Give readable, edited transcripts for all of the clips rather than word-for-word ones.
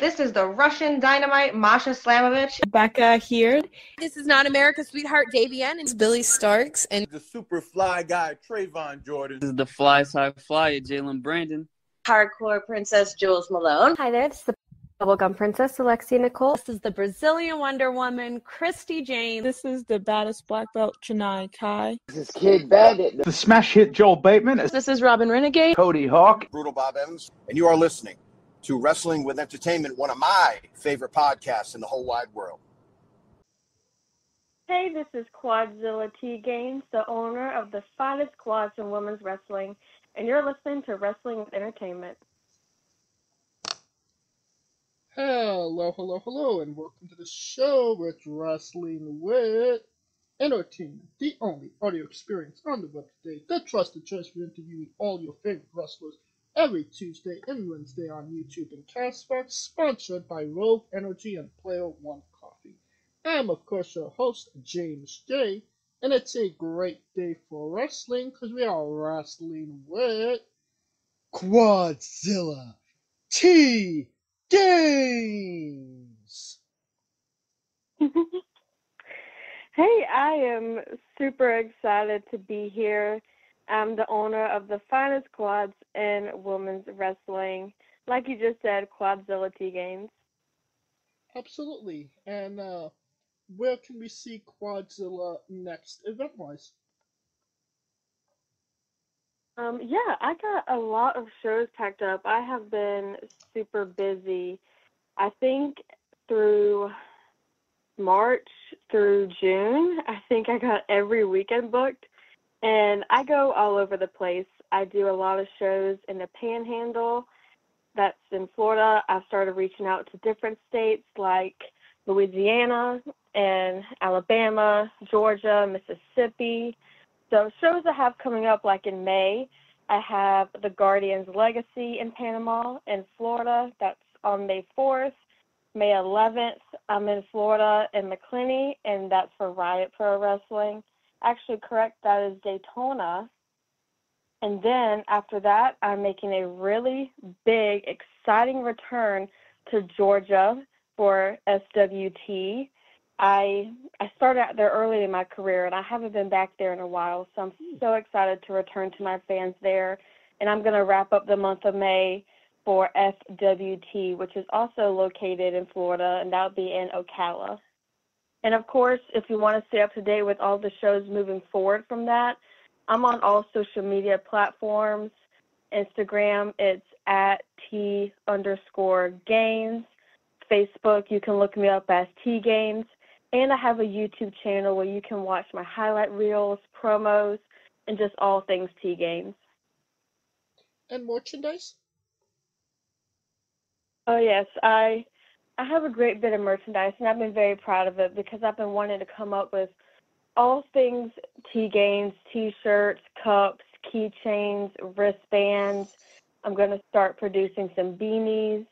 This is the Russian Dynamite, Masha Slamovich. Becca here. This is Not America's Sweetheart, Davian. It's Billy Starks. And the super fly guy, Trayvon Jordan. This is the fly side flyer, Jalen Brandon. Hardcore Princess, Jules Malone. Hi there, this is the Bubblegum Princess, Alexia Nicole. This is the Brazilian Wonder Woman, Christy James. This is the Baddest Black Belt, Janai Kai. This is Kid Bandit. The Smash Hit, Joel Bateman. This is Robin Renegade. Cody Hawk. Brutal Bob Evans. And you are listening to Wrestling With Entertainment, one of my favorite podcasts in the whole wide world. Hey, this is Quadzilla T-Gains, the owner of the finest quads in women's wrestling, and you're listening to Wrestling With Entertainment. Hello, hello, hello, and welcome to the show with Wrestling With Entertainment, the only audio experience on the web today, the trusted choice for interviewing all your favorite wrestlers, every Tuesday and Wednesday on YouTube and CastBox, sponsored by Rogue Energy and Player One Coffee. I'm, of course, your host, James J., and it's a great day for wrestling because we are wrestling with Quadzilla T-Gains. Hey, I am super excited to be here. I'm the owner of the finest quads in women's wrestling. Like you just said, Quadzilla T-Gains. Absolutely. And where can we see Quadzilla next event-wise? Yeah, I got a lot of shows packed up. I have been super busy. I think through March through June, I think I got every weekend booked. And I go all over the place. I do a lot of shows in the Panhandle. That's in Florida. I've started reaching out to different states like Louisiana and Alabama, Georgia, Mississippi. So shows I have coming up, like in May, I have the Guardian's Legacy in Panama and Florida. That's on May 4th. May 11th, I'm in Florida in McClinney, and that's for Riot Pro Wrestling. Actually, correct, that is Daytona. And then after that, I'm making a really big, exciting return to Georgia for SWT. I started out there early in my career, and I haven't been back there in a while, so I'm so excited to return to my fans there. And I'm going to wrap up the month of May for FWT, which is also located in Florida, and that would be in Ocala. And, of course, if you want to stay up to date with all the shows moving forward from that, I'm on all social media platforms. Instagram, it's at T_Gains. Facebook, you can look me up as T-Gains. And I have a YouTube channel where you can watch my highlight reels, promos, and just all things T-Gains. And merchandise? Oh, yes, I have a great bit of merchandise, and I've been very proud of it because I've been wanting to come up with all things T-Gains, T-shirts, cups, keychains, wristbands. I'm going to start producing some beanies,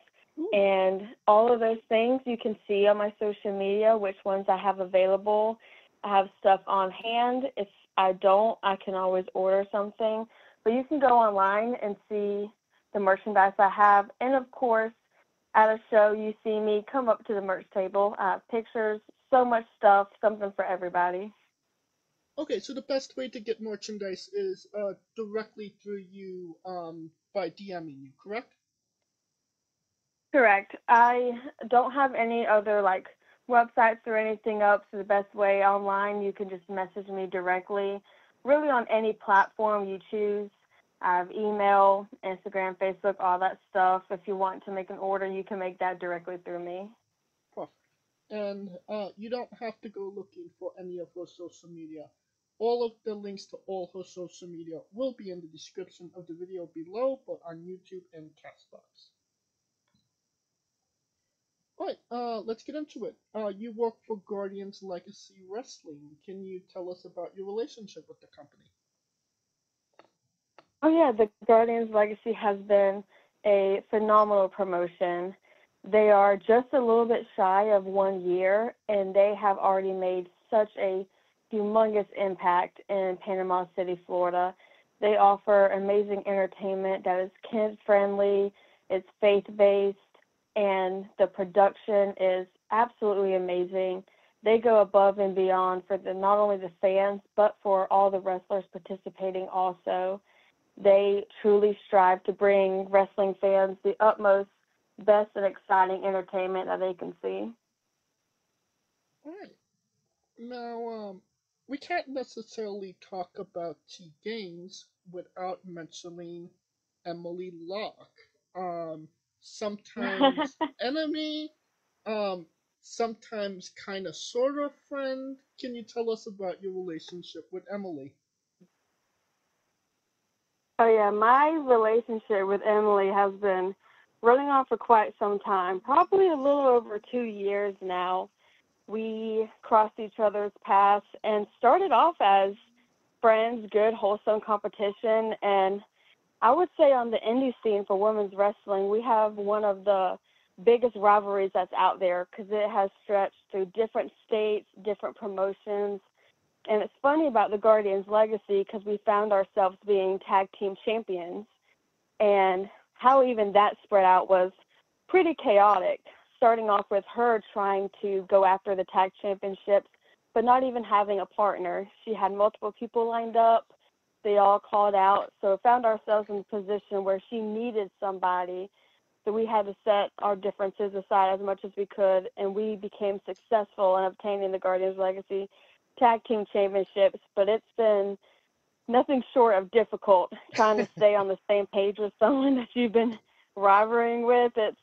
and all of those things you can see on my social media, which ones I have available. I have stuff on hand. If I don't, I can always order something. But you can go online and see the merchandise I have, and, of course, at a show, you see me come up to the merch table. I have pictures, so much stuff, something for everybody. Okay, so the best way to get merchandise is directly through you by DMing you, correct? Correct. I don't have any other, like, websites or anything up, so the best way online, you can just message me directly, really on any platform you choose. I have email, Instagram, Facebook, all that stuff. If you want to make an order, you can make that directly through me. Perfect. And you don't have to go looking for any of her social media. All of the links to all her social media will be in the description of the video below, but on YouTube and CastBox. All right, let's get into it. You work for Guardian's Legacy Wrestling. Can you tell us about your relationship with the company? Oh, yeah, the Guardian's Legacy has been a phenomenal promotion. They are just a little bit shy of 1 year, and they have already made such a humongous impact in Panama City, Florida. They offer amazing entertainment that is kid-friendly, it's faith-based, and the production is absolutely amazing. They go above and beyond for the, not only the fans, but for all the wrestlers participating also. They truly strive to bring wrestling fans the utmost, best, and exciting entertainment that they can see. All right. Now, we can't necessarily talk about T-Gains without mentioning Emily Locke. Sometimes enemy, sometimes kind of sort of friend. Can you tell us about your relationship with Emily? Oh yeah, my relationship with Emily has been running on for quite some time, probably a little over 2 years now. We crossed each other's paths and started off as friends, good, wholesome competition. And I would say on the indie scene for women's wrestling, we have one of the biggest rivalries that's out there because it has stretched through different states, different promotions. And it's funny about the Guardian's Legacy because we found ourselves being tag team champions. And how even that spread out was pretty chaotic, starting off with her trying to go after the tag championships, but not even having a partner. She had multiple people lined up. They all called out. So found ourselves in a position where she needed somebody. So we had to set our differences aside as much as we could, and we became successful in obtaining the Guardian's Legacy tag team championships. But it's been nothing short of difficult trying to stay on the same page with someone that you've been rivaling with. It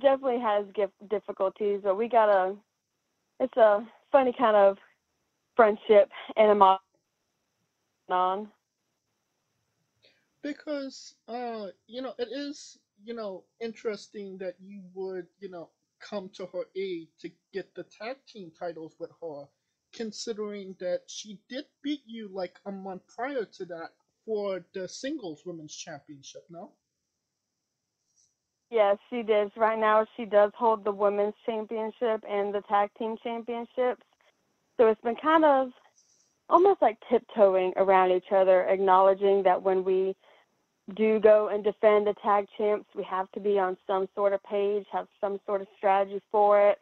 definitely has difficulties, but we got it's a funny kind of friendship animosity on. Because, it is, interesting that you would, come to her aid to get the tag team titles with her, considering that she did beat you like a month prior to that for the singles women's championship, no? Yes, she did. Right now she does hold the women's championship and the tag team championships. So it's been kind of almost like tiptoeing around each other, acknowledging that when we do go and defend the tag champs, we have to be on some sort of page, have some sort of strategy for it.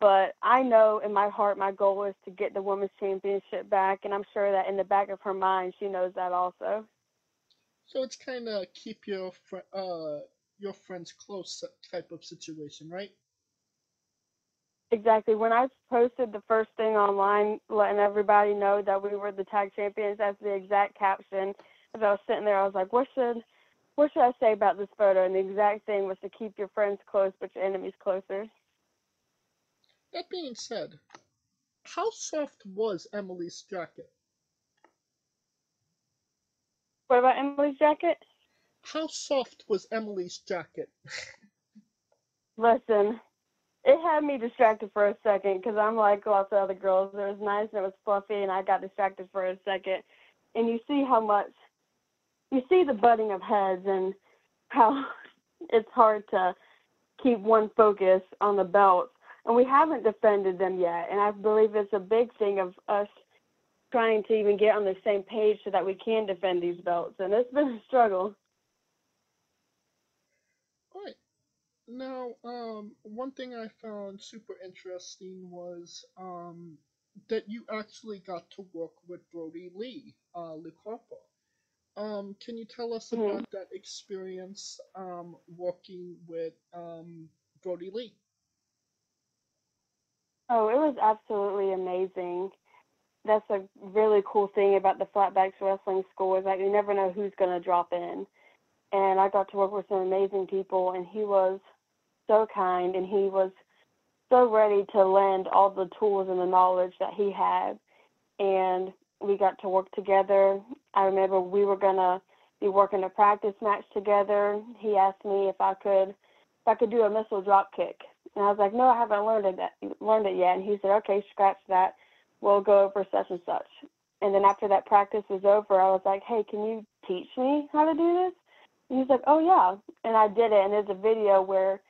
But I know in my heart my goal is to get the women's championship back, and I'm sure that in the back of her mind she knows that also. So it's kind of keep your friends close type of situation, right? Exactly. When I posted the first thing online letting everybody know that we were the tag champions, that's the exact caption. As I was sitting there, I was like, what should I say about this photo? And the exact thing was to keep your friends close, but your enemies closer. That being said, how soft was Emily's jacket? What about Emily's jacket? How soft was Emily's jacket? Listen, it had me distracted for a second because I'm like lots of other girls. It was nice and it was fluffy, and I got distracted for a second. And you see how much, you see the butting of heads and how it's hard to keep one focus on the belts. And we haven't defended them yet. And I believe it's a big thing of us trying to even get on the same page so that we can defend these belts. And it's been a struggle. All right. Now, one thing I found super interesting was that you actually got to work with Brodie Lee, Lucarpo. Can you tell us about that experience working with Brodie Lee? Oh, it was absolutely amazing. That's a really cool thing about the Flatbacks Wrestling School is that you never know who's going to drop in. And I got to work with some amazing people, and he was so kind, and he was so ready to lend all the tools and the knowledge that he had. And we got to work together. I remember we were going to be working a practice match together. He asked me if I could do a missile drop kick. And I was like, no, I haven't learned it yet. And he said, okay, scratch that. We'll go over such and such. And then after that practice was over, I was like, hey, can you teach me how to do this? And he's like, oh, yeah. And I did it. And there's a video where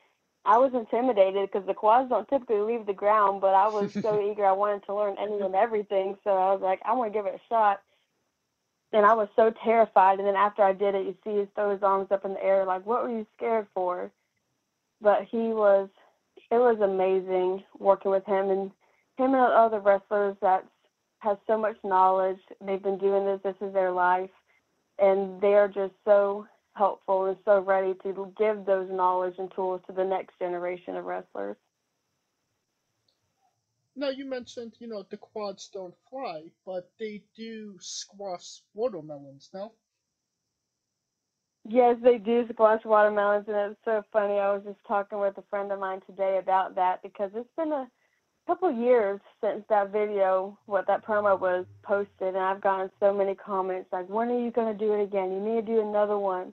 I was intimidated because the quads don't typically leave the ground, but I was so eager. I wanted to learn anything and everything. So I was like, I want to give it a shot. And I was so terrified. And then after I did it, you see his throw his arms up in the air like, what were you scared for? But it was amazing working with him and other wrestlers that has so much knowledge. They've been doing this. This is their life. And they are just so helpful and so ready to give those knowledge and tools to the next generation of wrestlers. Now, you mentioned, the quads don't fly, but they do squash watermelons, no? Yes, they do squash watermelons, and it's so funny. I was just talking with a friend of mine today about that because it's been a couple years since that video, that promo was posted, and I've gotten so many comments like, when are you going to do it again? You need to do another one.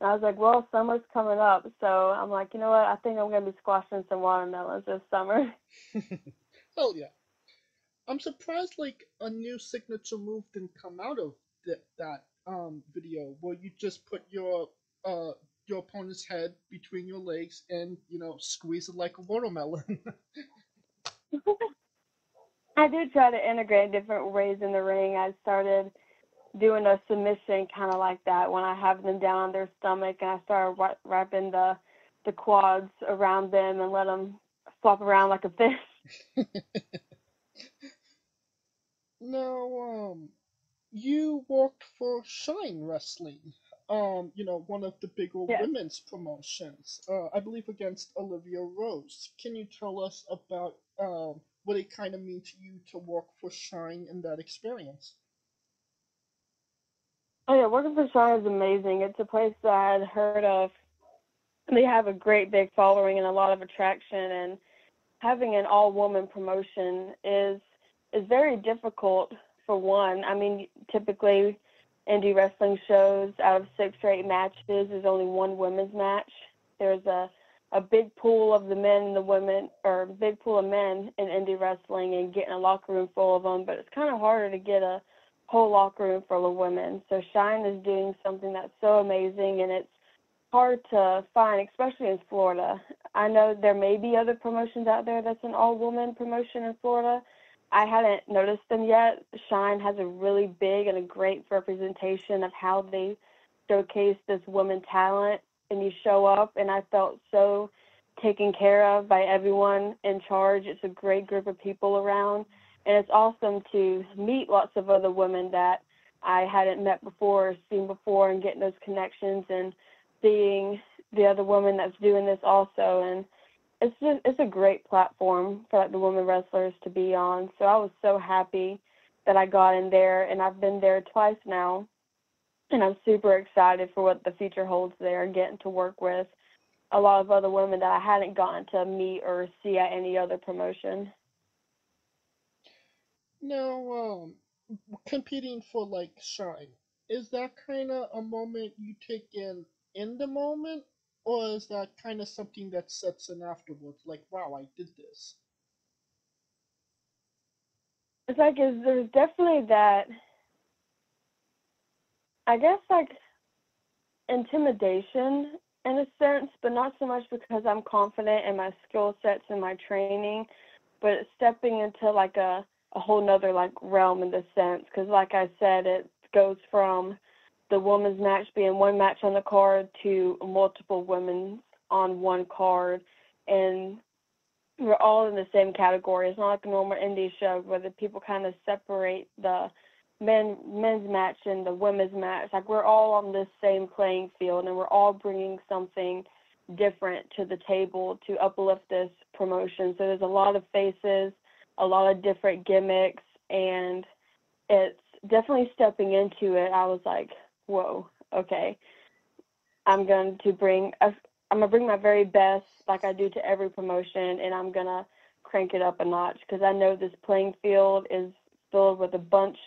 And I was like, well, summer's coming up, so I'm like, you know what? I think I'm going to be squashing some watermelons this summer. Hell yeah. I'm surprised, a new signature move didn't come out of that video where you just put your opponent's head between your legs and, squeeze it like a watermelon. I do try to integrate different ways in the ring. I started doing a submission kind of like that when I have them down on their stomach, and I started wrapping the quads around them and let them flop around like a fish. Now, you worked for Shine Wrestling, one of the bigger women's promotions, I believe against Olivia Rose. Can you tell us about what it kind of means to you to work for Shine and that experience? Oh, yeah, working for Shine is amazing. It's a place that I had heard of. They have a great big following and a lot of attraction, and having an all-woman promotion is very difficult for one. I mean, typically indie wrestling shows, out of 6 or 8 matches, there's only one women's match. There's a big pool of the men and the women, or big pool of men in indie wrestling, and getting a locker room full of them, but it's kind of harder to get a whole locker room full of women. So Shine is doing something that's so amazing, and it's hard to find, especially in Florida. I know there may be other promotions out there that's an all-woman promotion in Florida. I hadn't noticed them yet. Shine has a really big and a great representation of how they showcase this woman talent, and you show up, and I felt so taken care of by everyone in charge. It's a great group of people around, and it's awesome to meet lots of other women that I hadn't met before or seen before, and getting those connections and seeing the other woman that's doing this also. And it's a great platform for the women wrestlers to be on. So I was so happy that I got in there, and I've been there twice now, and I'm super excited for what the future holds there, and getting to work with a lot of other women that I hadn't gotten to meet or see at any other promotion. Now, competing for Shine, is that kind of a moment you take in the moment? Or is that kind of something that sets in afterwards? Like, wow, I did this. It's there's definitely that, I guess, intimidation in a sense, but not so much because I'm confident in my skill sets and my training, but it's stepping into a whole nother realm in the sense. Because like I said, it goes from the women's match being one match on the card to multiple women on one card, and we're all in the same category. It's not like a normal indie show where the people kind of separate the men's match and the women's match. We're all on this same playing field, and we're all bringing something different to the table to uplift this promotion. So there's a lot of faces, a lot of different gimmicks, and it's definitely stepping into it. I was like, whoa, okay, I'm going to bring my very best, like I do to every promotion, and I'm going to crank it up a notch, because I know this playing field is filled with a bunch.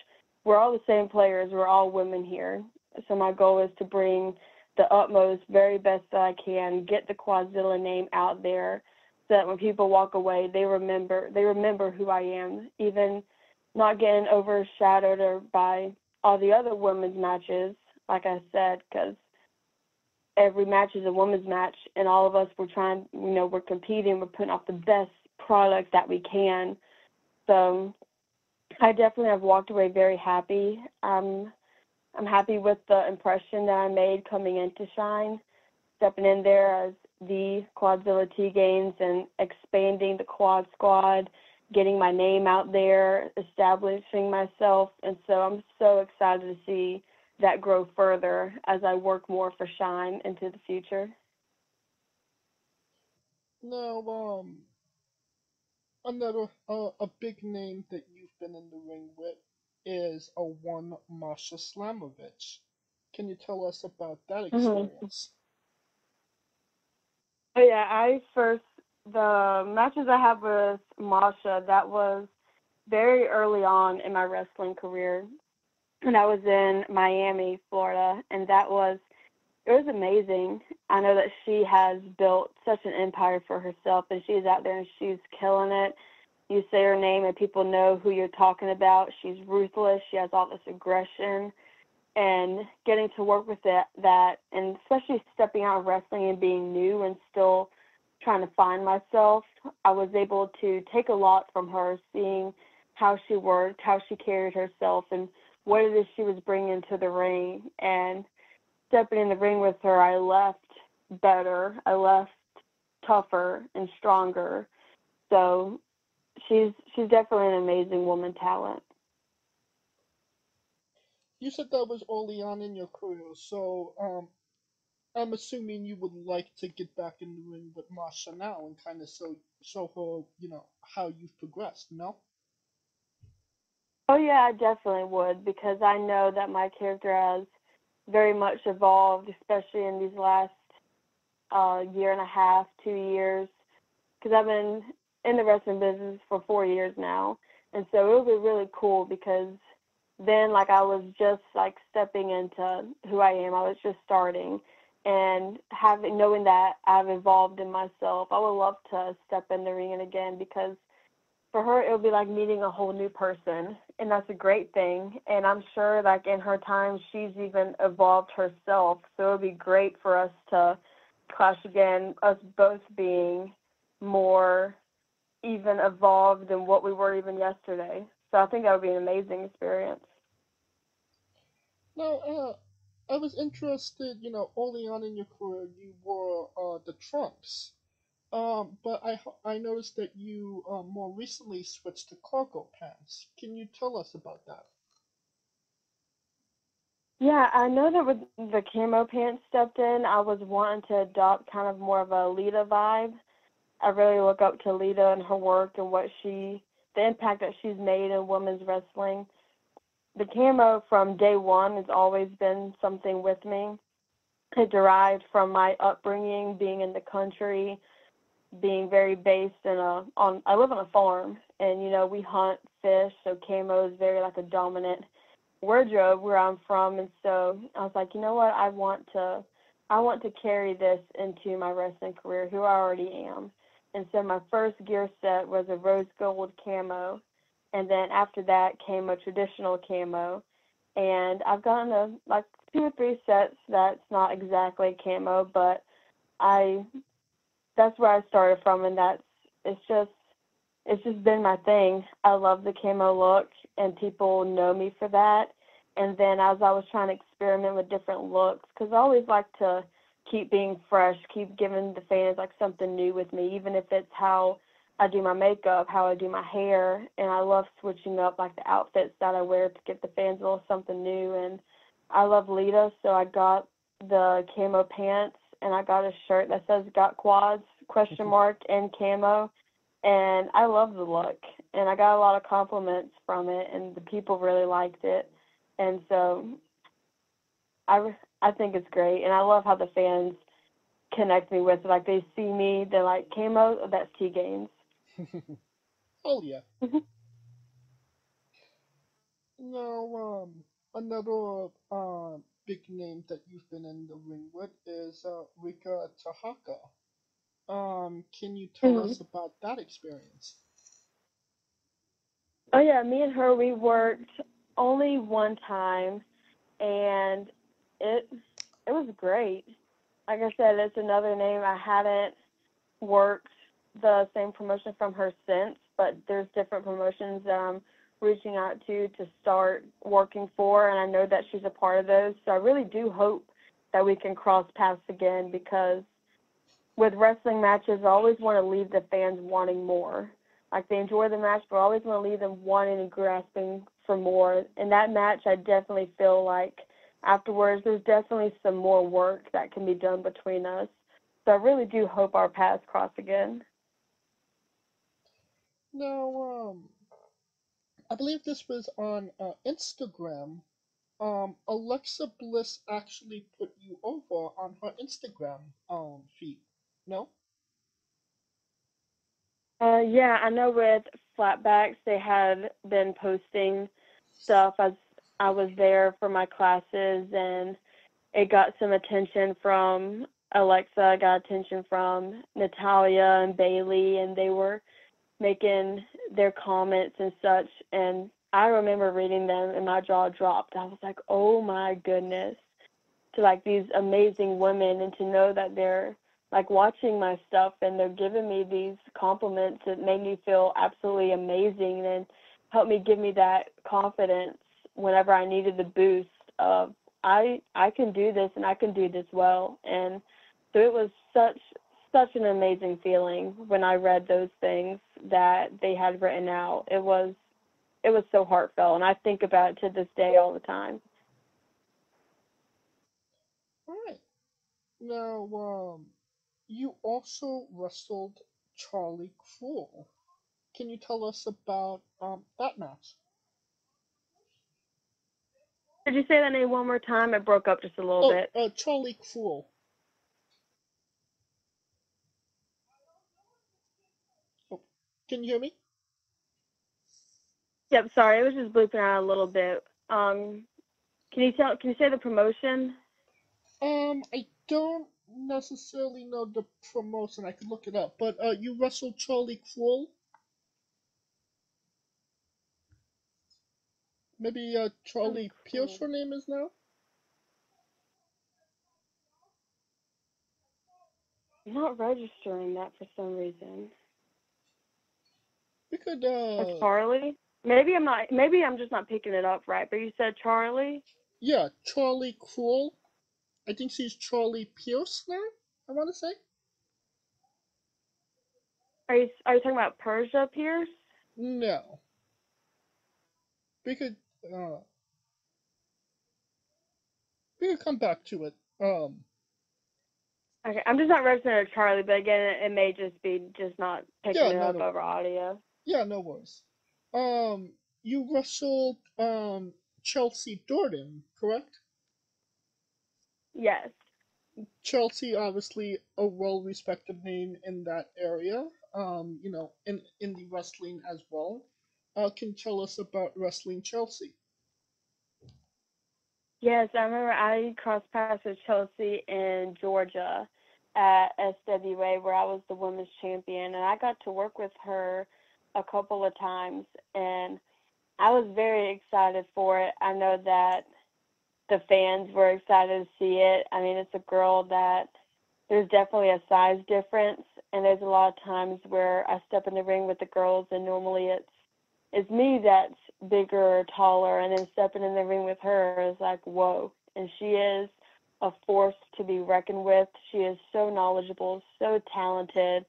We're all the same players. We're all women here. So my goal is to bring the utmost, very best that I can, get the Quadzilla name out there, so that when people walk away, they remember who I am, even not getting overshadowed or by all the other women's matches, like I said, because every match is a women's match, and all of us, we're trying, we're competing, we're putting out the best product that we can. So I definitely have walked away very happy. I'm happy with the impression that I made coming into Shine, stepping in there as the Quadzilla T-Gains and expanding the Quad Squad, getting my name out there, establishing myself. And so I'm so excited to see that grow further as I work more for Shine into the future. Now, another a big name that you've been in the ring with is a one Masha Slamovich. Can you tell us about that experience? Mm-hmm. Yeah, the matches I had with Masha, that was very early on in my wrestling career, and I was in Miami, Florida, and it was amazing. I know that she has built such an empire for herself, and she's out there and she's killing it. You say her name and people know who you're talking about. She's ruthless. She has all this aggression, and getting to work with that, and especially stepping out of wrestling and being new and still trying to find myself, I was able to take a lot from her, seeing how she worked, how she carried herself, and what it is she was bringing to the ring. And stepping in the ring with her, I left better, I left tougher and stronger. So she's definitely an amazing woman talent. You said that was early on in your career, so I'm assuming you would like to get back in the ring with Masha now and kind of show her, you know, how you've progressed, no? Oh yeah, I definitely would, because I know that my character has very much evolved, especially in these last year and a half, 2 years, because I've been in the wrestling business for 4 years now. And so it would be really cool, because then I was just stepping into who I am. I was just starting, and knowing that I've evolved in myself, I would love to step in the ring again, because for her, it would be like meeting a whole new person, and that's a great thing. And I'm sure in her time, she's even evolved herself. So it would be great for us to clash again, us both being more even evolved than what we were even yesterday. So I think that would be an amazing experience. Now, I was interested, early on in your career, you wore the trunks. But I noticed that you more recently switched to cargo pants. Can you tell us about that? Yeah, I know that with the camo pants stepped in, I was wanting to adopt kind of more of a Lita vibe. I really look up to Lita and her work and the impact that she's made in women's wrestling. The camo from day one has always been something with me. It derived from my upbringing, being in the country, being very based I live on a farm, and we hunt, fish, so camo is very a dominant wardrobe where I'm from. And so I was like, you know what, I want to carry this into my wrestling career, who I already am. And so my first gear set was a rose gold camo, and then after that came a traditional camo, and I've gotten two or three sets that's not exactly camo, but that's where I started from, and it's just been my thing. I love the camo look, and people know me for that. And then as I was trying to experiment with different looks, because I always like to keep being fresh, keep giving the fans something new with me, even if it's how I do my makeup, how I do my hair. And I love switching up the outfits that I wear to get the fans a little something new. And I love Lita, so I got the camo pants, and I got a shirt that says "Got Quads?" And camo, and I love the look, and I got a lot of compliments from it, and the people really liked it, and so I think it's great, and I love how the fans connect me with it. They see me, they're like, "Camo, oh, that's T-Gains." Oh yeah. Now, another big name that you've been in the ring with is Reka Tehaka. Can you tell us about that experience? Oh yeah, me and her, we worked only one time, and it was great. Like I said, it's another name. I hadn't worked the same promotion from her since, but there's different promotions reaching out to start working for, and I know that she's a part of those. So I really do hope that we can cross paths again, because with wrestling matches, I always want to leave the fans wanting more. Like, they enjoy the match, but I always want to leave them wanting and grasping for more. In that match, I definitely feel like afterwards there's definitely some more work that can be done between us. So I really do hope our paths cross again. Now, I believe this was on Instagram. Alexa Bliss actually put you over on her Instagram feed, no? Yeah, I know with Flatbacks, they had been posting stuff. I was there for my classes, and it got some attention from Alexa, got attention from Natalia and Bailey, and they were making their comments and such. And I remember reading them, and my jaw dropped. I was like, oh, my goodness, to, like, these amazing women, and to know that they're, like, watching my stuff and they're giving me these compliments, it made me feel absolutely amazing and helped me give me that confidence whenever I needed the boost of I can do this and I can do this well. And so it was such an amazing feeling when I read those things that they had written out. It was so heartfelt, and I think about it to this day all the time. All right. Now, you also wrestled Charlie Cruel. Can you tell us about that match? Could you say that name one more time? It broke up just a little bit. Charlie Cruel. Oh, can you hear me? Yep, sorry, it was just bleeping out a little bit. Can you say the promotion? I don't necessarily know the promotion. I could look it up, but you wrestled Charlie Cruel. Maybe Charlie Pierce, her name is now. I'm not registering that for some reason. We could Charlie. Maybe I'm just not picking it up right. But you said Charlie. Yeah, Charlie Cruel. I think she's Charlie Pierce now, I want to say. Are you talking about Persia Pierce? No. We could come back to it. Okay, I'm just not registering with Charlie, but again, it may just be just not picking it up over audio. Yeah, no worries. You wrestled Chelsea Jordan, correct? Yes. Chelsea, obviously a well-respected name in that area, in indie wrestling as well. Can you tell us about wrestling Chelsea? Yes, I remember I crossed paths with Chelsea in Georgia at SWA, where I was the women's champion, and I got to work with her a couple of times, and I was very excited for it. I know that the fans were excited to see it. I mean, it's a girl that there's definitely a size difference, and there's a lot of times where I step in the ring with the girls, and normally it's me that's bigger or taller, and then stepping in the ring with her is like, whoa. And she is a force to be reckoned with. She is so knowledgeable, so talented,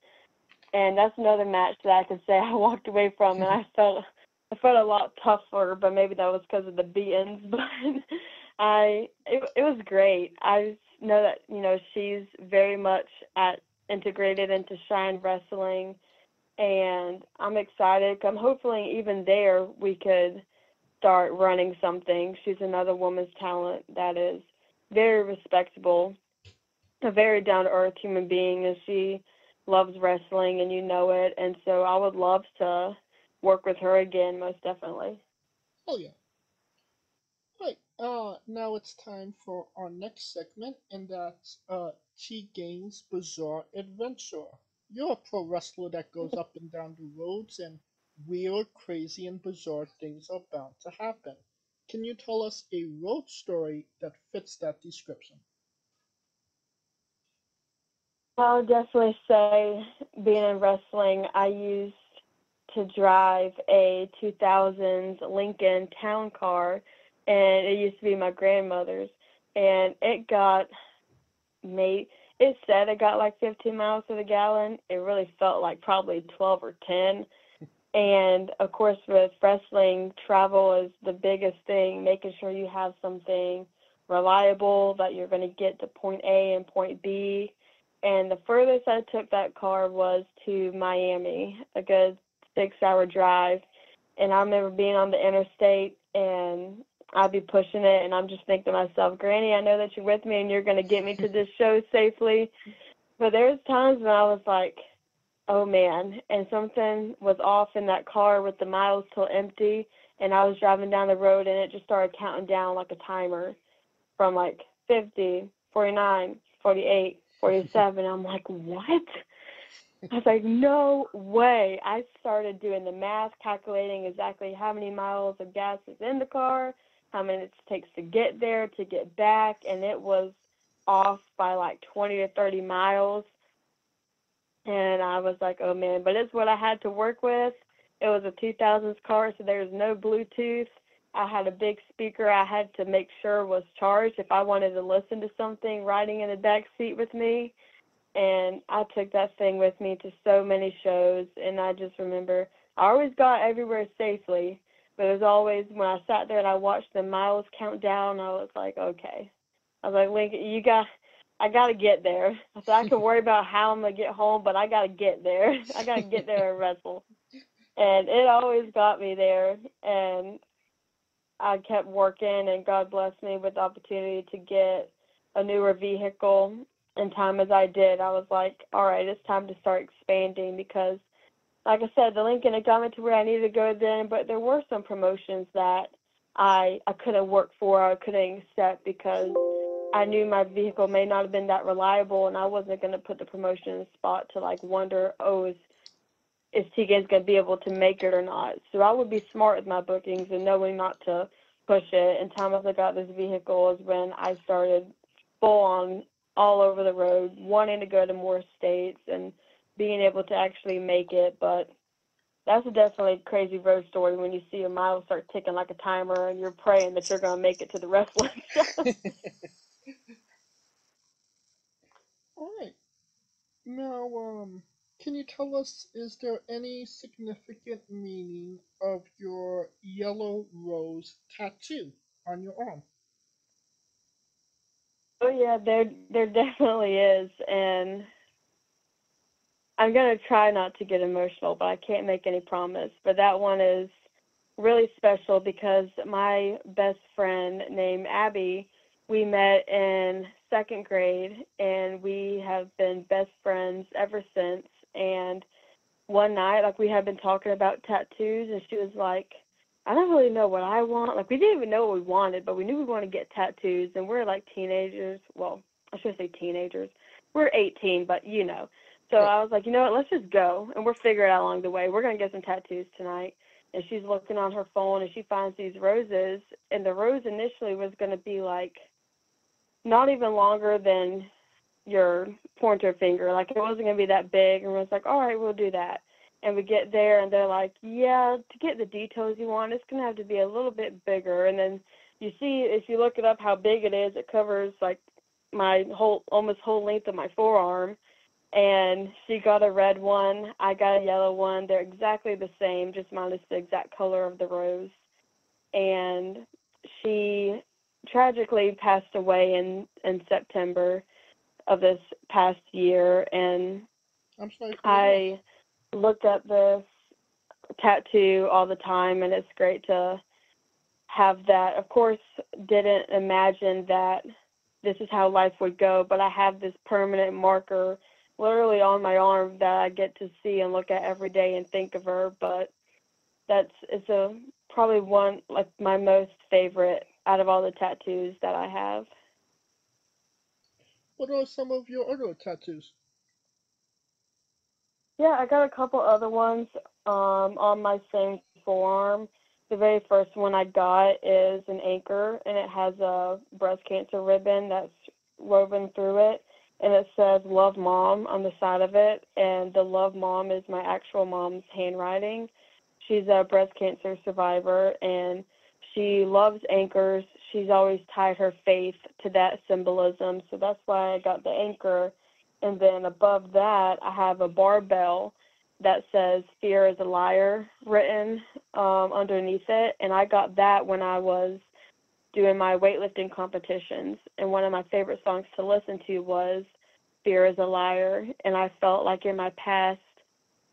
and that's another match that I can say I walked away from, and I felt a lot tougher, but maybe that was because of the beatings, but it was great. I know that, she's very much integrated into Shine Wrestling, and I'm excited. I'm hopefully even there we could start running something. She's another woman's talent that is very respectable, a very down-to-earth human being, and she loves wrestling, and you know it. And so I would love to work with her again, most definitely. Oh, yeah. Now it's time for our next segment, and that's T-Gains Bizarre Adventure. You're a pro wrestler that goes up and down the roads, and weird, crazy, and bizarre things are bound to happen. Can you tell us a road story that fits that description? I would definitely say, being in wrestling, I used to drive a 2000s Lincoln Town Car, and it used to be my grandmother's, and it got it said it got like 15 miles to the gallon. It really felt like probably 12 or 10. And, of course, with wrestling, travel is the biggest thing, making sure you have something reliable that you're going to get to point A and point B. And the furthest I took that car was to Miami, a good 6-hour drive. And I remember being on the interstate, and I'd be pushing it, and I'm just thinking to myself, Granny, I know that you're with me, and you're going to get me to this show safely. But there's times when I was like, oh, man, and something was off in that car with the miles till empty, and I was driving down the road, and it just started counting down like a timer from, like, 50, 49, 48, 47. I'm like, what? I was like, no way. I started doing the math, calculating exactly how many miles of gas is in the car, how many it takes to get there, to get back, and it was off by, like, 20 to 30 miles. And I was like, oh, man, but it's what I had to work with. It was a 2000s car, so there was no Bluetooth. I had a big speaker I had to make sure was charged if I wanted to listen to something riding in the back seat with me. And I took that thing with me to so many shows, and I just remember I always got everywhere safely, but it was always when I sat there and I watched the miles count down, I was like, okay. I was like, Lincoln, I got to get there. So I can worry about how I'm going to get home, but I got to get there. I got to get there and wrestle. And it always got me there. And I kept working, and God blessed me with the opportunity to get a newer vehicle. And time as I did, I was like, all right, it's time to start expanding because, like I said, the Lincoln had got me to where I needed to go then, but there were some promotions that I couldn't work for, I couldn't accept because I knew my vehicle may not have been that reliable, and I wasn't going to put the promotion in the spot to, like, wonder, oh, is T-Gains going to be able to make it or not? So I would be smart with my bookings and knowing not to push it. And time as I got this vehicle is when I started full-on all over the road, wanting to go to more states and being able to actually make it. But that's definitely a crazy road story when you see your miles start ticking like a timer and you're praying that you're going to make it to the wrestling show. All right. Now, can you tell us, is there any significant meaning of your yellow rose tattoo on your arm? Oh, yeah, there definitely is. And I'm going to try not to get emotional, but I can't make any promise. But that one is really special because my best friend named Abby, we met in second grade, and we have been best friends ever since. And one night, like, we had been talking about tattoos, and she was like, I don't really know what I want. Like, we didn't even know what we wanted, but we knew we wanted to get tattoos. And we're like teenagers. Well, I shouldn't say teenagers. We're 18, but you know. So I was like, you know what, let's just go, and we'll figure it out along the way. We're going to get some tattoos tonight. And she's looking on her phone, and she finds these roses. And the rose initially was going to be like, not even longer than your pointer finger. Like, it wasn't going to be that big. And we was like, all right, we'll do that. And we get there, and they're like, yeah, to get the details you want, it's going to have to be a little bit bigger. And then you see, if you look it up, how big it is. It covers, like, my whole, almost whole length of my forearm. And she got a red one. I got a yellow one. They're exactly the same, just minus the exact color of the rose. And she tragically passed away in September of this past year, and I'm sorry, I looked at this tattoo all the time, and it's great to have that. Of course, didn't imagine that this is how life would go, but I have this permanent marker literally on my arm that I get to see and look at every day and think of her. But it's a probably one, like, my most favorite out of all the tattoos that I have. What are some of your other tattoos? Yeah, I got a couple other ones on my same forearm. The very first one I got is an anchor, and it has a breast cancer ribbon that's woven through it, and it says Love Mom on the side of it, and the Love Mom is my actual mom's handwriting. She's a breast cancer survivor, and she loves anchors. She's always tied her faith to that symbolism. So that's why I got the anchor And then above that, I have a barbell that says "Fear is a Liar" written underneath it. And I got that when I was doing my weightlifting competitions. And one of my favorite songs to listen to was "Fear is a Liar." And I felt like in my past,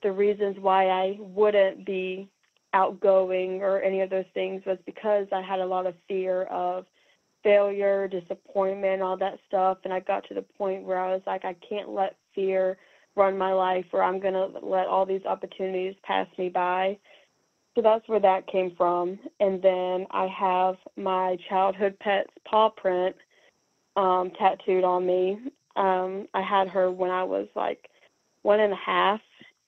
the reasons why I wouldn't be outgoing or any of those things was because I had a lot of fear of failure, disappointment, all that stuff. And I got to the point where I was like, I can't let fear run my life, or I'm going to let all these opportunities pass me by. So that's where that came from. And then I have my childhood pet's paw print tattooed on me. I had her when I was like 1.5,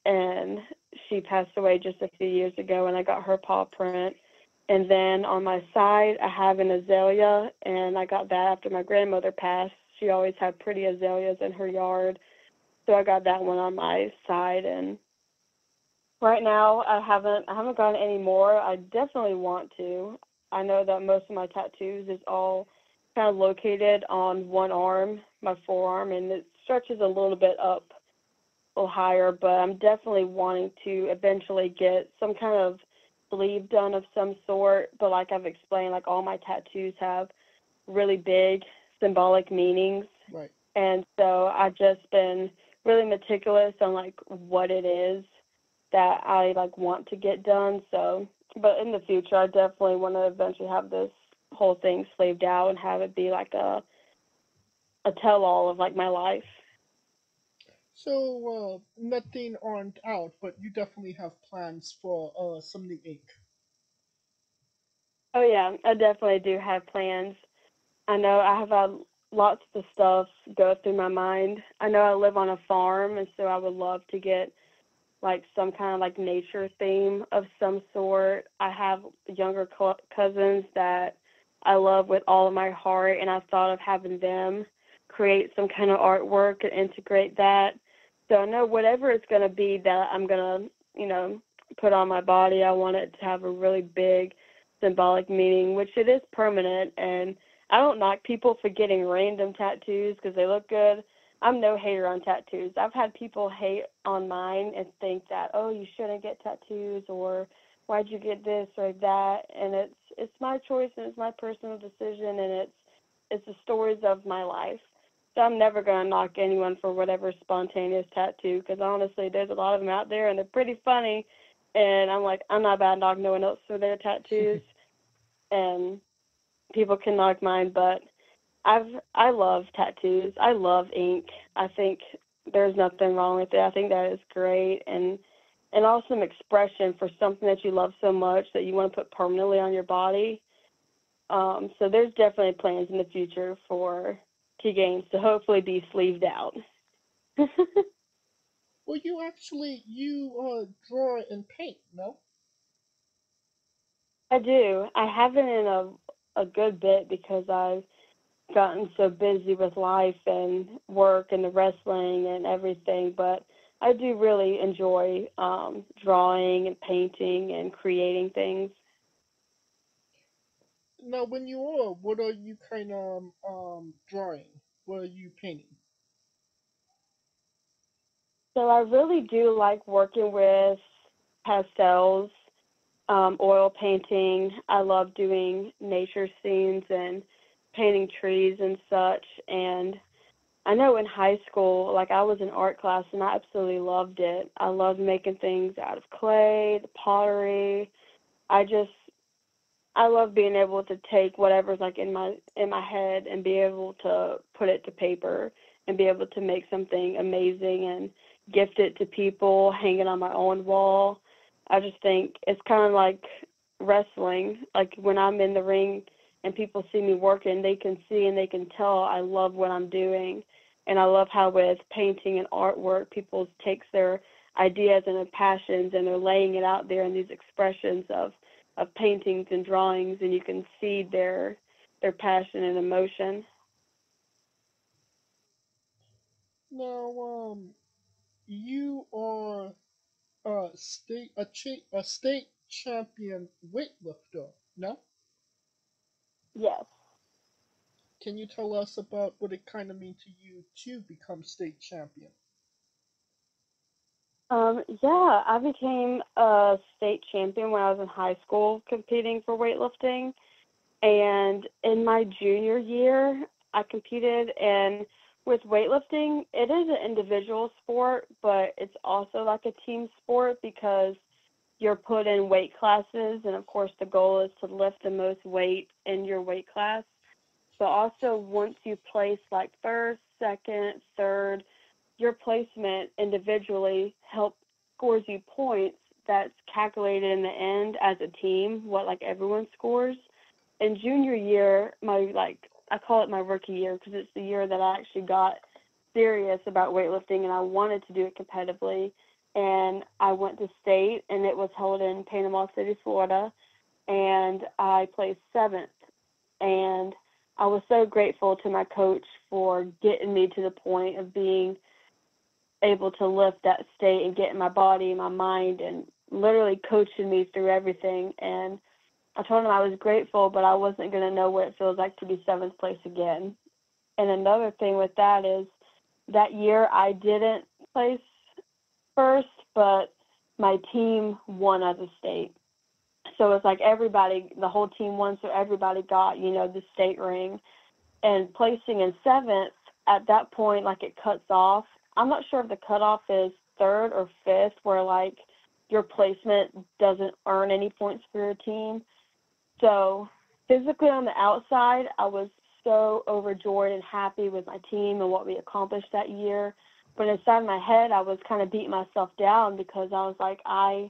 and she passed away just a few years ago, and I got her paw print. And then on my side, I have an azalea, and I got that after my grandmother passed. She always had pretty azaleas in her yard, so I got that one on my side. And right now, I haven't gotten any more. I definitely want to. I know that most of my tattoos is all kind of located on one arm, my forearm, and it stretches a little bit up, a little higher, but I'm definitely wanting to eventually get some kind of sleeve done of some sort. But like I've explained, like all my tattoos have really big symbolic meanings. Right. And so I've just been really meticulous on like what it is that I like want to get done. So, but in the future, I definitely want to eventually have this whole thing slaved out and have it be like a tell-all of like my life. So, nothing aren't out, but you definitely have plans for something ink. Oh, yeah, I definitely do have plans. I know I have had lots of stuff go through my mind. I know I live on a farm, and so I would love to get, like, some kind of, like, nature theme of some sort. I have younger cousins that I love with all of my heart, and I've thought of having them create some kind of artwork and integrate that. So I know whatever it's going to be that I'm going to, you know, put on my body, I want it to have a really big symbolic meaning, which it is permanent. And I don't knock people for getting random tattoos because they look good. I'm no hater on tattoos. I've had people hate on mine and think that, oh, you shouldn't get tattoos, or why'd you get this or that? And it's my choice, and it's my personal decision, and it's the stories of my life. So I'm never going to knock anyone for whatever spontaneous tattoo, because honestly, there's a lot of them out there, and they're pretty funny. And I'm like, I'm not about to knock no one else for their tattoos. And people can knock mine, but I love tattoos. I love ink. I think there's nothing wrong with it. I think that is great and an awesome expression for something that you love so much that you want to put permanently on your body. So there's definitely plans in the future for T-Gains to hopefully be sleeved out. Well, you actually, draw and paint, no? I do. I haven't in a good bit because I've gotten so busy with life and work and the wrestling and everything, but I do really enjoy drawing and painting and creating things. Now, when you are, what are you kind of drawing? What are you painting? So I really do like working with pastels, oil painting. I love doing nature scenes and painting trees and such. And I know in high school, like I was in art class and I absolutely loved it. I loved making things out of clay, the pottery. I love being able to take whatever's like in my head and be able to put it to paper and be able to make something amazing and gift it to people, hang it on my own wall. I just think it's kind of like wrestling. Like when I'm in the ring and people see me working, they can see and they can tell I love what I'm doing. And I love how with painting and artwork, people takes their ideas and their passions and they're laying it out there in these expressions of paintings and drawings, and you can see their passion and emotion. Now, you are a state champion weightlifter, no? Yes. Can you tell us about what it kind of means to you to become state champion? Yeah, I became a state champion when I was in high school competing for weightlifting. And in my junior year, I competed, and with weightlifting, it is an individual sport, but it's also like a team sport because you're put in weight classes, and of course the goal is to lift the most weight in your weight class. But also once you place like first, second, third, your placement individually scores you points that's calculated in the end as a team, what like everyone scores. In junior year, I call it my rookie year because it's the year that I actually got serious about weightlifting and I wanted to do it competitively. And I went to state, and it was held in Panama City, Florida, and I placed 7th. And I was so grateful to my coach for getting me to the point of being able to lift that state and get in my body, my mind, and literally coaching me through everything. And I told him I was grateful, but I wasn't going to know what it feels like to be 7th place again. And another thing with that is that year I didn't place first, but my team won as a state. So it's like everybody, the whole team won, so everybody got, the state ring. And placing in 7th, at that point, it cuts off. I'm not sure if the cutoff is 3rd or 5th, where, your placement doesn't earn any points for your team. So physically on the outside, I was so overjoyed and happy with my team and what we accomplished that year. But inside my head, I was kind of beating myself down because I was like, I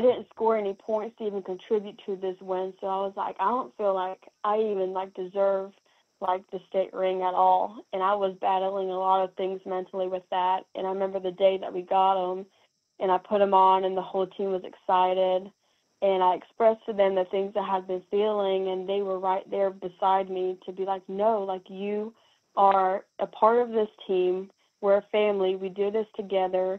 didn't score any points to even contribute to this win. So I was like, I don't feel like I even deserve the state ring at all. And I was battling a lot of things mentally with that. And I remember the day that we got them and I put them on and the whole team was excited. And I expressed to them the things I had been feeling, and they were right there beside me to be like, no, you are a part of this team. We're a family. We do this together.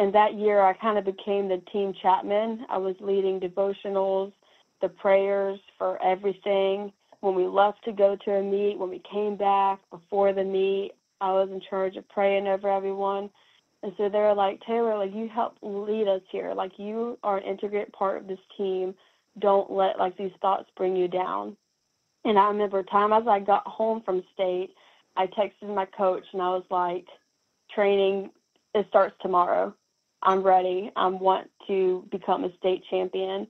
And that year I kind of became the team chaplain. I was leading devotionals, the prayers for everything. When we left to go to a meet, when we came back before the meet, I was in charge of praying over everyone. And so they were like, Taylor, you help lead us here. You are an integrate part of this team. Don't let, these thoughts bring you down. And I remember time as I got home from state, I texted my coach, and I was like, training, it starts tomorrow. I'm ready. I want to become a state champion.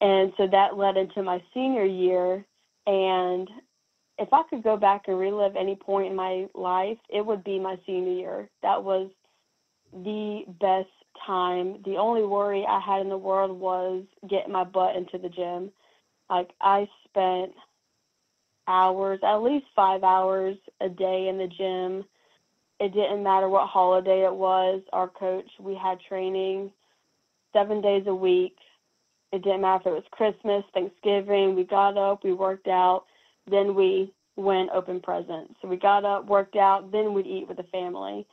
And so that led into my senior year. And if I could go back and relive any point in my life, it would be my senior year. That was the best time. The only worry I had in the world was getting my butt into the gym. I spent hours, at least 5 hours a day in the gym. It didn't matter what holiday it was. Our coach, we had training 7 days a week. It didn't matter if it was Christmas, Thanksgiving. We got up, we worked out, then we went open presents. So we got up, worked out, then we'd eat with the family.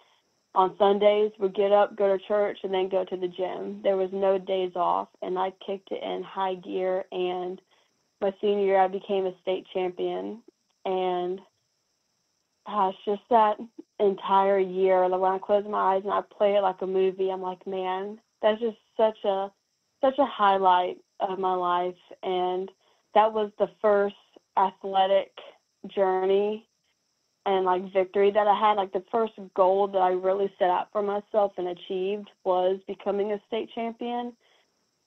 On Sundays, we'd get up, go to church, and then go to the gym. There was no days off, and I kicked it in high gear. And my senior year, I became a state champion. And gosh, just that entire year, when I close my eyes and I play it like a movie, I'm like, man, that's just such a highlight of my life. And that was the first athletic journey and victory that I had. The first goal that I really set out for myself and achieved was becoming a state champion.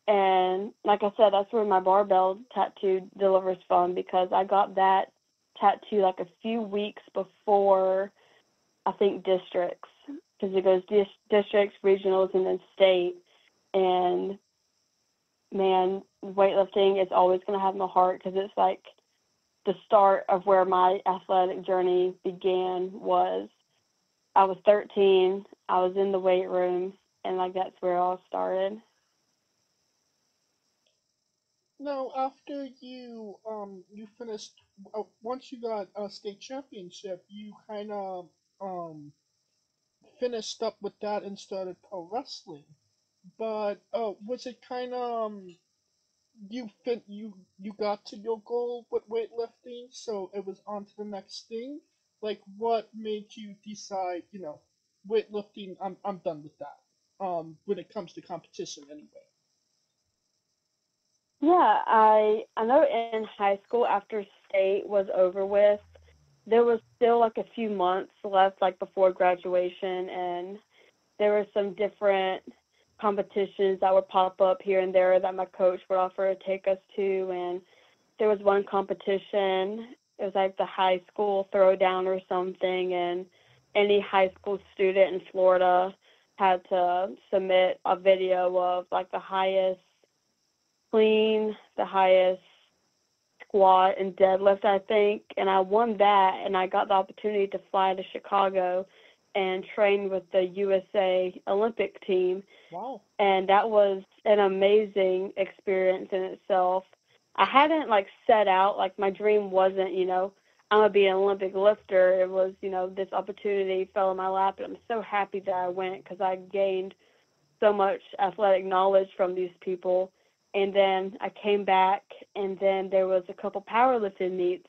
And like I said, that's where my barbell tattoo delivers from, because I got that tattoo a few weeks before, I think, districts, because it goes districts, regionals, and then state. And man, weightlifting is always going to have my heart, because it's the start of where my athletic journey began. Was I was 13, I was in the weight room, and that's where it all started. Now, after you you finished, once you got a state championship, you kind of finished up with that and started pro wrestling. But was it kind of you got to your goal with weightlifting, so it was on to the next thing? Like, what made you decide, you know, weightlifting, I'm done with that, when it comes to competition anyway? Yeah, I know in high school, after state was over with, there was still like a few months left, like before graduation, and there were some different competitions that would pop up here and there that my coach would offer to take us to. And there was one competition, it was like the high school throwdown or something, and any high school student in Florida had to submit a video of like the highest clean, the highest squat and deadlift, I think. And I won that, and I got the opportunity to fly to Chicago and train with the USA Olympic team. Wow. And that was an amazing experience in itself. I hadn't like set out, like my dream wasn't, you know, I'm going to be an Olympic lifter. It was, you know, this opportunity fell in my lap, and I'm so happy that I went because I gained so much athletic knowledge from these people. And then I came back, and then there was a couple powerlifting meets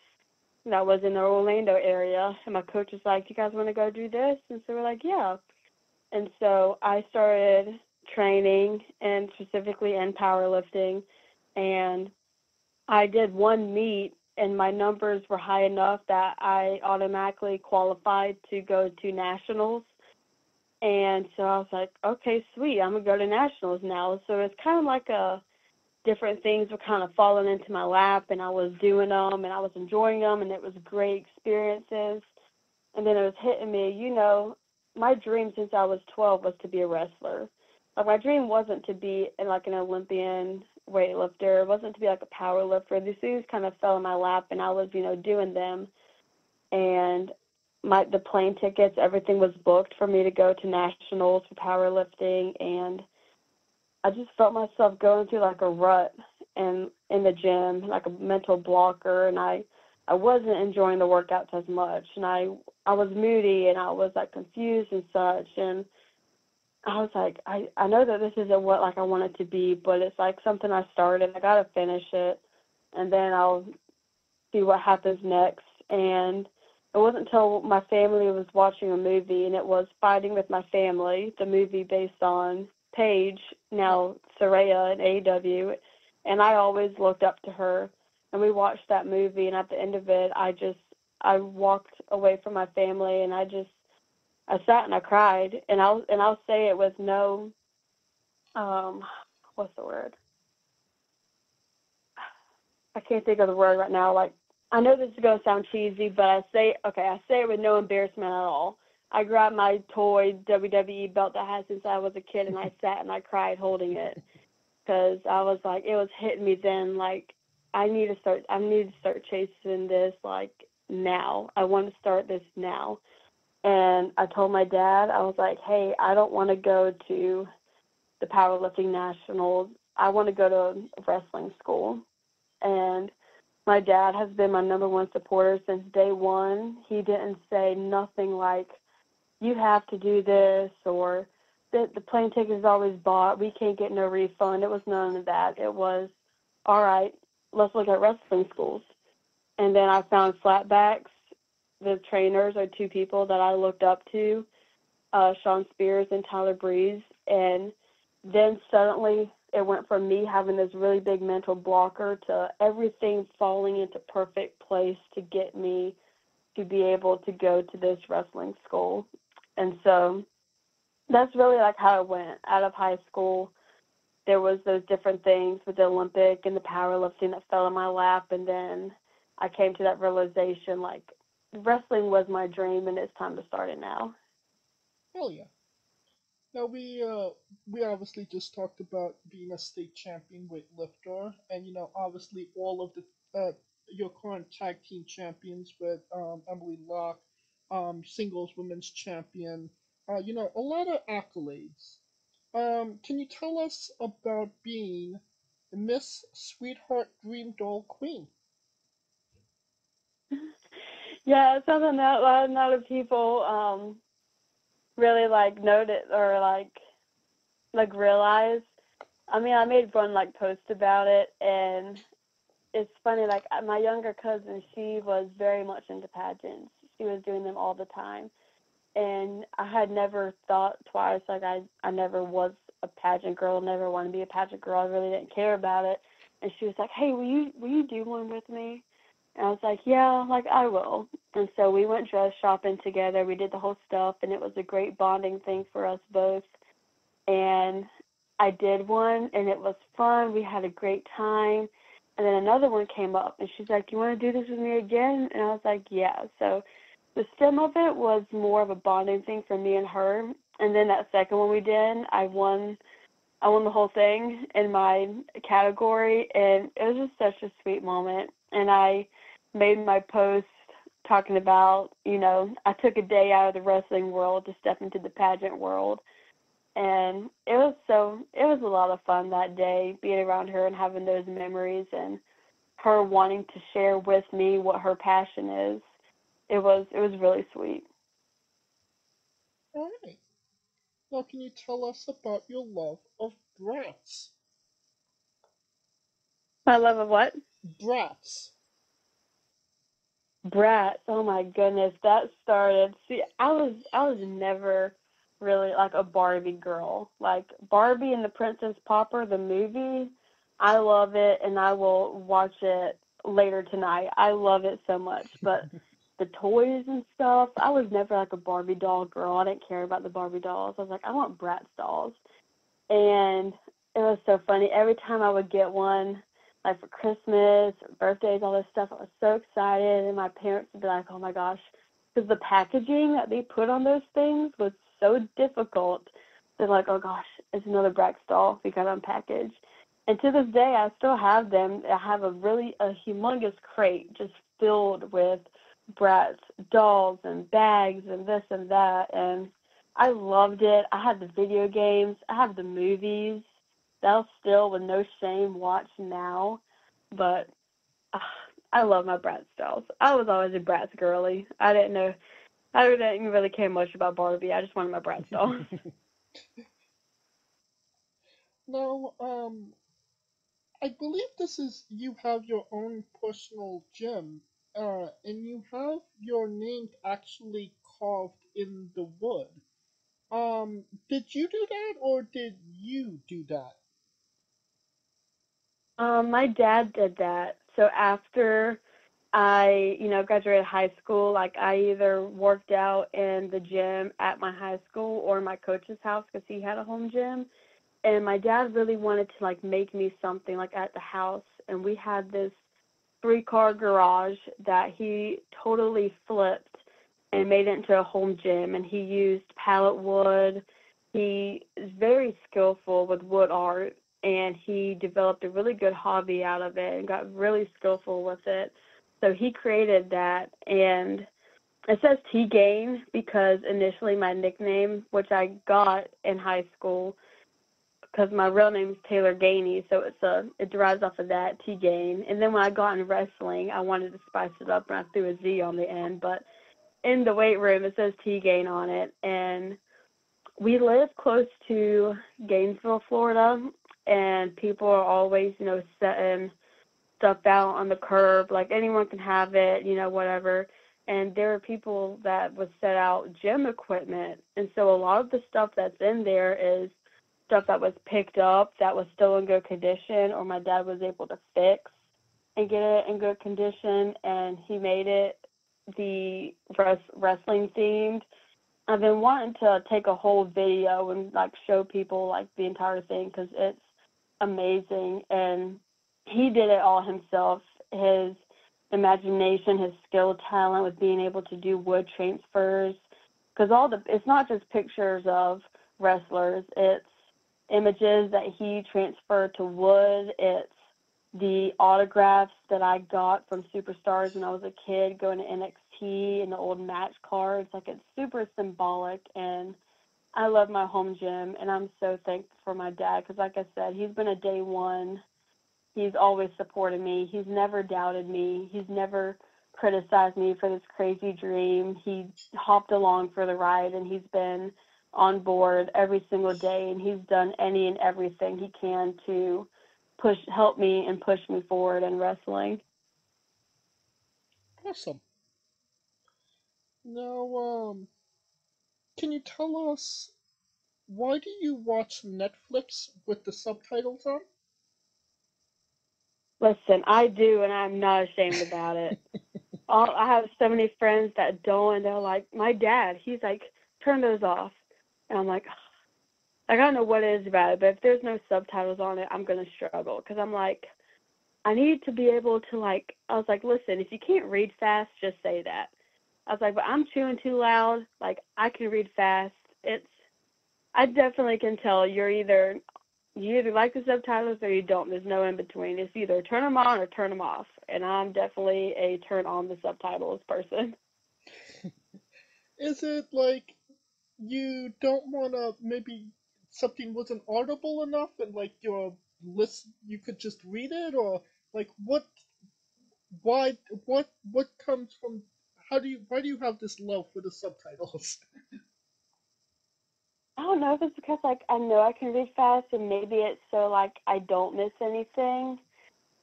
that was in the Orlando area. And my coach was like, you guys want to go do this? And so we're like, yeah. And so I started training, and specifically in powerlifting. And I did one meet, and my numbers were high enough that I automatically qualified to go to nationals. And so I was like, okay, sweet, I'm going to go to nationals now. So it's kind of like a different things were kind of falling into my lap, and I was doing them, and I was enjoying them, and it was great experiences. And then it was hitting me, you know, my dream since I was 12 was to be a wrestler. Like, my dream wasn't to be like an Olympian weightlifter. It wasn't to be like a power lifter. These things kind of fell in my lap, and I was, you know, doing them. And the plane tickets, everything was booked for me to go to nationals for powerlifting, and I just felt myself going through like a rut and in the gym, like a mental blocker, and I wasn't enjoying the workouts as much, and I was moody, and I was like confused and such, and I was like, I know that this isn't what like I want it to be, but it's like something I started, I gotta finish it, and then I'll see what happens next. And it wasn't until my family was watching a movie, and it was Fighting With My Family, the movie based on Paige, now Soraya, in AEW, and I always looked up to her, and we watched that movie, and at the end of it, I walked away from my family, and I sat and I cried, and I'll say it with no, what's the word? I can't think of the word right now. Like, I know this is gonna sound cheesy, but I say it with no embarrassment at all. I grabbed my toy WWE belt that I had since I was a kid, and I sat and I cried holding it, because I was like, it was hitting me then. Like, I need to start chasing this like now. I want to start this now. And I told my dad, I was like, hey, I don't want to go to the powerlifting nationals. I want to go to wrestling school. And my dad has been my number one supporter since day one. He didn't say nothing like, you have to do this, or the plane ticket is always bought, we can't get no refund. It was none of that. It was, all right, let's look at wrestling schools. And then I found Flatbacks. The trainers are two people that I looked up to, Sean Spears and Tyler Breeze. And then suddenly it went from me having this really big mental blocker to everything falling into perfect place to get me to be able to go to this wrestling school. And so that's really like how it went. Out of high school, there was those different things with the Olympic and the powerlifting that fell in my lap. And then I came to that realization, like, wrestling was my dream, and it's time to start it now. Hell yeah. Now, we obviously just talked about being a state champion weightlifter, and, you know, obviously all of the your current tag team champions with Emily Locke, singles women's champion, you know, a lot of accolades. Can you tell us about being Miss Sweetheart Dream Doll Queen? Yeah, it's something that a lot of people really like noted or like realize. I mean, I made one, like, post about it, and it's funny, like, my younger cousin, she was very much into pageants. She was doing them all the time, and I had never thought twice, like, I never was a pageant girl, never wanted to be a pageant girl, I really didn't care about it, and she was like, hey, will you do one with me? And I was like, yeah, like, I will. And so we went dress shopping together, we did the whole stuff, and it was a great bonding thing for us both, and I did one, and it was fun. We had a great time. And then another one came up, and she's like, you want to do this with me again? And I was like, yeah. So the stem of it was more of a bonding thing for me and her. And then that second one we did, I won the whole thing in my category, and it was just such a sweet moment. And I made my post talking about, you know, I took a day out of the wrestling world to step into the pageant world. And it was a lot of fun that day, being around her and having those memories and her wanting to share with me what her passion is. It was really sweet. All right. Now, can you tell us about your love of Bratz? My love of what? Bratz. Bratz. Oh my goodness, that started. See, I was never really like a Barbie girl. Like Barbie and the Princess Popper, the movie, I love it, and I will watch it later tonight. I love it so much. But the toys and stuff, I was never like a Barbie doll girl. I didn't care about the Barbie dolls. I was like, I want Bratz dolls. And it was so funny. Every time I would get one, like for Christmas, birthdays, all this stuff, I was so excited, and my parents would be like, oh my gosh, because the packaging that they put on those things was so difficult. They're like, oh gosh, it's another Bratz doll we got unpackaged. And to this day, I still have them. I have a humongous crate just filled with Bratz dolls and bags and this and that. And I loved it. I had the video games. I have the movies that I'll still, with no shame, watch now. But I love my Bratz dolls. I was always a Bratz girly. I didn't really care much about Barbie. I just wanted my Bratz doll. Now, I believe you have your own personal gym, and you have your name actually carved in the wood. Did you do that, or did you do that? My dad did that. So after I, you know, graduated high school, like I either worked out in the gym at my high school or my coach's house because he had a home gym. And my dad really wanted to like make me something like at the house. And we had this 3-car garage that he totally flipped and made it into a home gym. And he used pallet wood. He is very skillful with wood art, and he developed a really good hobby out of it and got really skillful with it. So he created that, and it says T-Gains because initially my nickname, which I got in high school, because my real name is Taylor Gainey, so it derives off of that, T-Gain. And then when I got in wrestling, I wanted to spice it up, and I threw a Z on the end. But in the weight room, it says T-Gain on it. And we live close to Gainesville, Florida, and people are always, you know, setting stuff out on the curb, like anyone can have it, you know, whatever. And there are people that would set out gym equipment, and so a lot of the stuff that's in there is stuff that was picked up that was still in good condition, or my dad was able to fix and get it in good condition, and he made it the wrestling themed. I've been wanting to take a whole video and like show people like the entire thing because it's amazing. And he did it all himself. His imagination, his skill, talent with being able to do wood transfers, because it's not just pictures of wrestlers, it's images that he transferred to wood. It's the autographs that I got from superstars when I was a kid going to NXT and the old match cards. Like, it's super symbolic, and I love my home gym, and I'm so thankful for my dad because, like I said, he's been a day one. He's always supported me. He's never doubted me. He's never criticized me for this crazy dream. He hopped along for the ride, and he's been on board every single day, and he's done any and everything he can to help me and push me forward in wrestling. Awesome. Now, can you tell us, why do you watch Netflix with the subtitles on? Listen, I do, and I'm not ashamed about it. I have so many friends that don't, and they're like, my dad, he's like, turn those off. And I'm like, I don't know what it is about it, but if there's no subtitles on it, I'm going to struggle. Because I'm like, I need to be able to, like, I was like, listen, if you can't read fast, just say that. I was like, but I'm chewing too loud. Like, I can read fast. I definitely can tell you either like the subtitles or you don't. There's no in between. It's either turn them on or turn them off. And I'm definitely a turn on the subtitles person. Is it like you don't want to, maybe something wasn't audible enough and like your list, you could just read it, or like what comes from, why do you have this love for the subtitles? I don't know if it's because, like, I know I can read fast, and maybe it's so, like, I don't miss anything.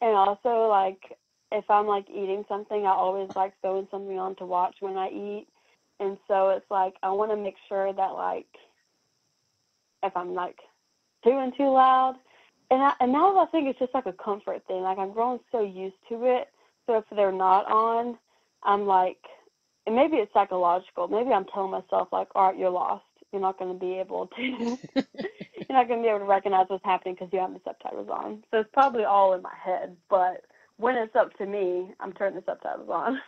And also, like, if I'm, like, eating something, I always like throwing something on to watch when I eat. And so it's, like, I want to make sure that, like, if I'm, like, doing too loud. And now I think it's just, like, a comfort thing. Like, I'm growing so used to it. So if they're not on, I'm, like, and maybe it's psychological. Maybe I'm telling myself, like, all right, you're lost. You're not going to be able to. You're not going to be able to recognize what's happening because you have the subtitles on. So it's probably all in my head. But when it's up to me, I'm turning the subtitles on.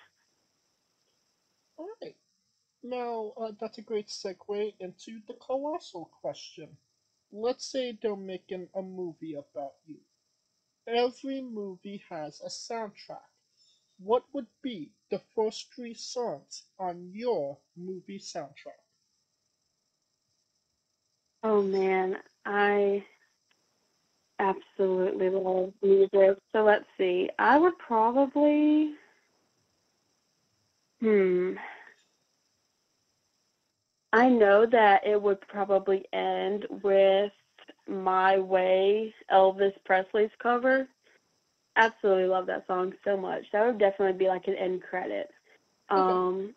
All right. Now that's a great segue into the colossal question. Let's say they're making a movie about you. Every movie has a soundtrack. What would be the first three songs on your movie soundtrack? Oh, man, I absolutely love music. So let's see. I would probably, I know that it would probably end with My Way, Elvis Presley's cover. Absolutely love that song so much. That would definitely be like an end credit. Okay.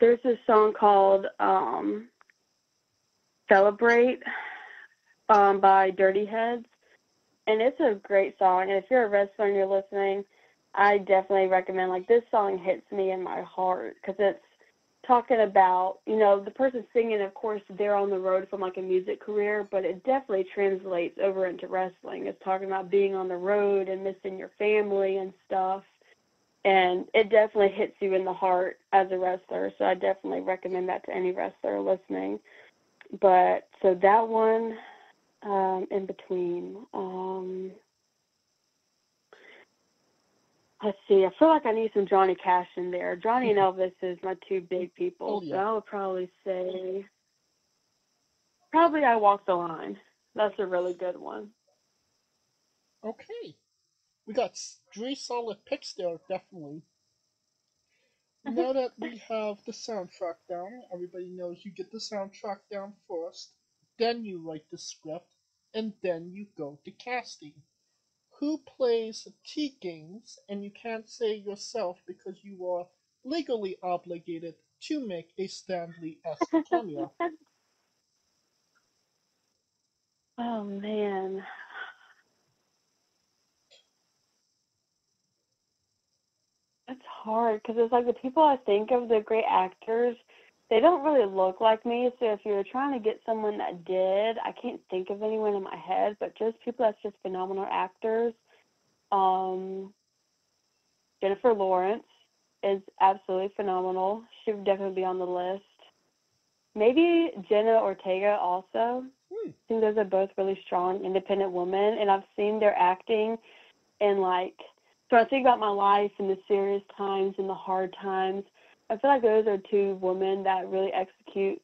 There's this song called Celebrate by Dirty Heads, and it's a great song. And if you're a wrestler and you're listening, I definitely recommend, like, this song hits me in my heart because it's talking about, you know, the person singing, of course, they're on the road from, like, a music career, but it definitely translates over into wrestling. It's talking about being on the road and missing your family and stuff. And it definitely hits you in the heart as a wrestler. So I definitely recommend that to any wrestler listening. But so that one in between. Let's see. I feel like I need some Johnny Cash in there. Johnny and Elvis is my two big people. Oh, yeah. So I would probably say I Walk the Line. That's a really good one. Okay. We got three solid picks there, definitely. Now that we have the soundtrack down, everybody knows you get the soundtrack down first, then you write the script, and then you go to casting. Who plays T-Gains? And you can't say yourself because you are legally obligated to make a Stanley-esque cameo. Oh, man. It's hard because it's like the people I think of, the great actors, they don't really look like me. So if you're trying to get someone that did, I can't think of anyone in my head, but just people that's just phenomenal actors. Jennifer Lawrence is absolutely phenomenal. She would definitely be on the list. Maybe Jenna Ortega also. I think those are both really strong, independent women, and I've seen their acting in, like, so I think about my life and the serious times and the hard times. I feel like those are two women that really execute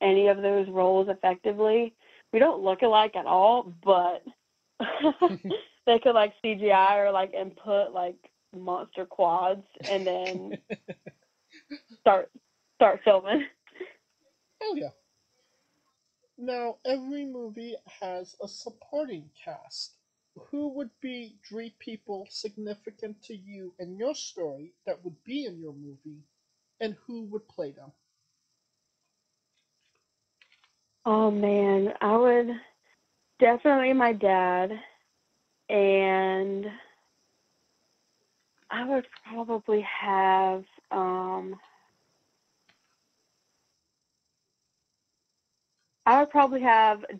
any of those roles effectively. We don't look alike at all, but they could, like, CGI or, like, input, like, monster quads and then start start filming. Oh yeah. Now, every movie has a supporting cast. Who would be three people significant to you and your story that would be in your movie, and who would play them? Oh man, I would definitely my dad, and I would probably have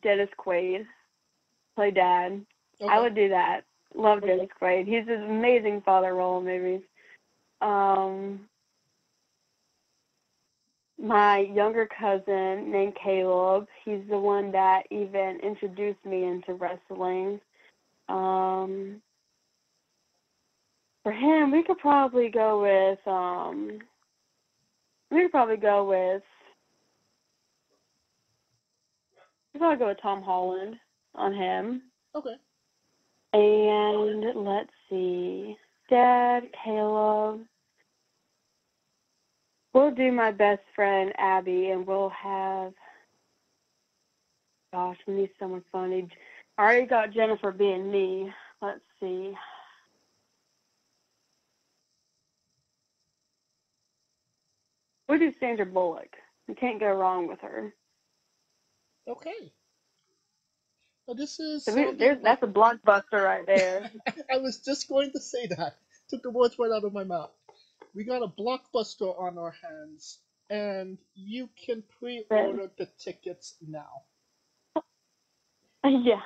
Dennis Quaid play dad. Okay. I would do that. Love Dennis Quaid. He's an amazing father role in movies. My younger cousin named Caleb, he's the one that even introduced me into wrestling. For him, we could probably go with Tom Holland on him. Okay. And let's see, Dad, Caleb. We'll do my best friend, Abby, and we'll have, gosh, we need someone funny. I already got Jennifer being me. Let's see. We'll do Sandra Bullock. You can't go wrong with her. Okay. Well, this is... that's a blockbuster right there. I was just going to say that. Took the words right out of my mouth. We got a blockbuster on our hands, and you can pre-order the tickets now. Yeah.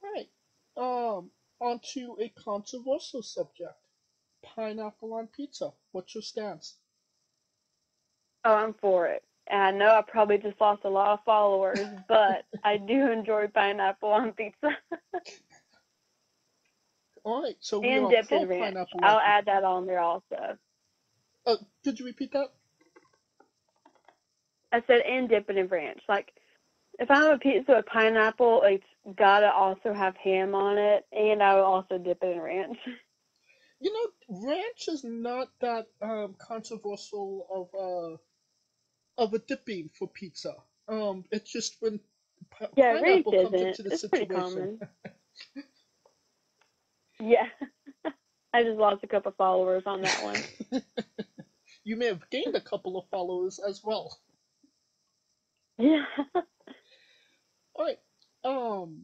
Right. On to a controversial subject. Pineapple on pizza. What's your stance? Oh, I'm for it. And I know I probably just lost a lot of followers, but I do enjoy pineapple on pizza. All right, so we and are pro pineapple. I'll add that on there also. Could you repeat that? I said and dip it in ranch. Like, if I have a pizza with pineapple, it's gotta also have ham on it, and I will also dip it in ranch. You know, ranch is not that controversial of a dipping for pizza. It's just when pineapple ranch comes into the situation. Yeah, I just lost a couple of followers on that one. You may have gained a couple of followers as well. Yeah. All right.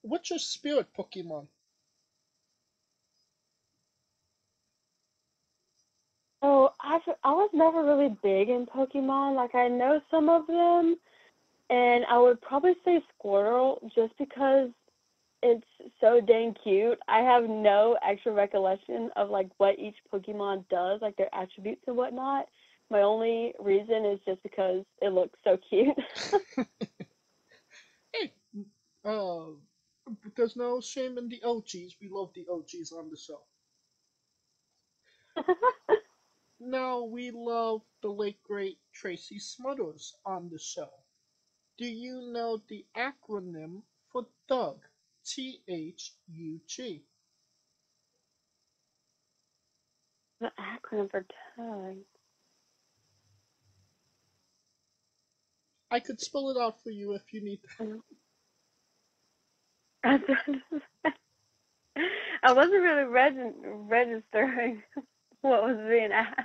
What's your spirit Pokemon? Oh, I was never really big in Pokemon. Like, I know some of them, and I would probably say Squirtle just because it's so dang cute. I have no actual recollection of like what each Pokemon does, like their attributes and whatnot. My only reason is just because it looks so cute. Hey, there's no shame in the OGs. We love the OGs on the show. Now we love the late great Tracy Smothers on the show. Do you know the acronym for Doug? THUG. The acronym for Doug. I could spell it out for you if you need that. I wasn't really registering what was being asked.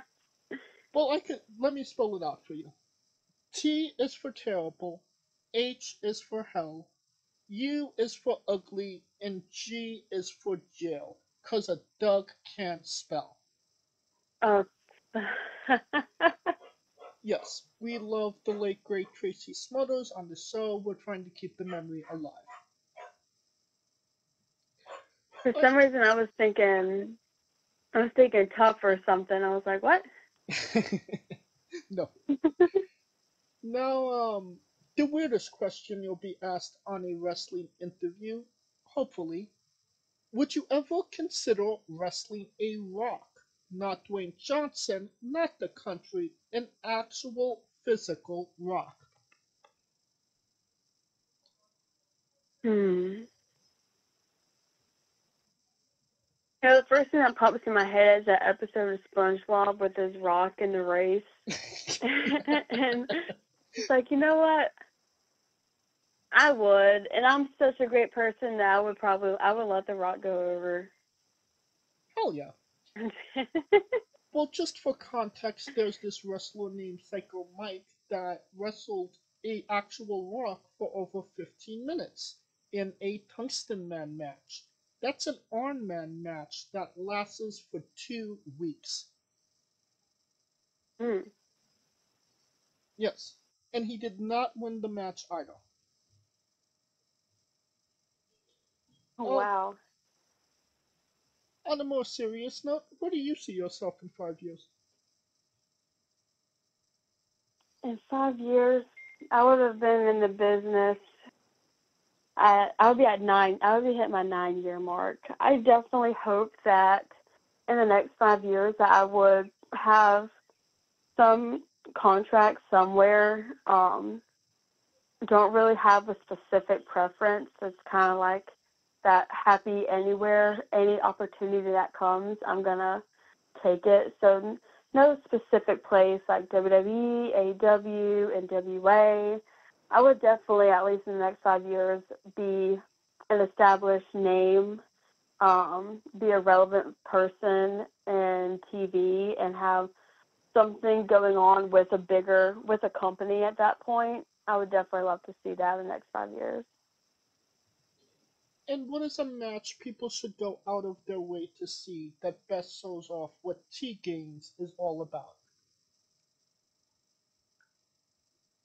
Well, let me spell it out for you. T is for terrible, H is for hell, U is for ugly, and G is for jail, because a Doug can't spell. Oh. Yes, we love the late, great Tracy Smothers on the show. We're trying to keep the memory alive. For some reason, I was thinking tough or something. I was like, what? No. Now, the weirdest question you'll be asked on a wrestling interview, hopefully. Would you ever consider wrestling a rock? Not Dwayne Johnson, not the country, an actual physical rock. You know, the first thing that pops in my head is that episode of SpongeBob with his rock in the race. And it's like, you know what? I would. And I'm such a great person that I would let the rock go over. Hell yeah. Well, just for context, there's this wrestler named Psycho Mike that wrestled a actual rock for over 15 minutes in a Tungsten Man match. That's an Iron Man match that lasts for 2 weeks. Hmm. Yes, and he did not win the match either. Oh, wow. On a more serious note, where do you see yourself in 5 years? In 5 years, I would have been in the business. I would be hitting my 9-year mark. I definitely hope that in the next 5 years that I would have some contract somewhere. Don't really have a specific preference. It's kind of like that happy anywhere, any opportunity that comes, I'm going to take it. So no specific place like WWE, AEW, and NWA. I would definitely, at least in the next 5 years, be an established name, be a relevant person in TV, and have something going on with a company at that point. I would definitely love to see that in the next 5 years. And what is a match people should go out of their way to see that best shows off what T-Gains is all about?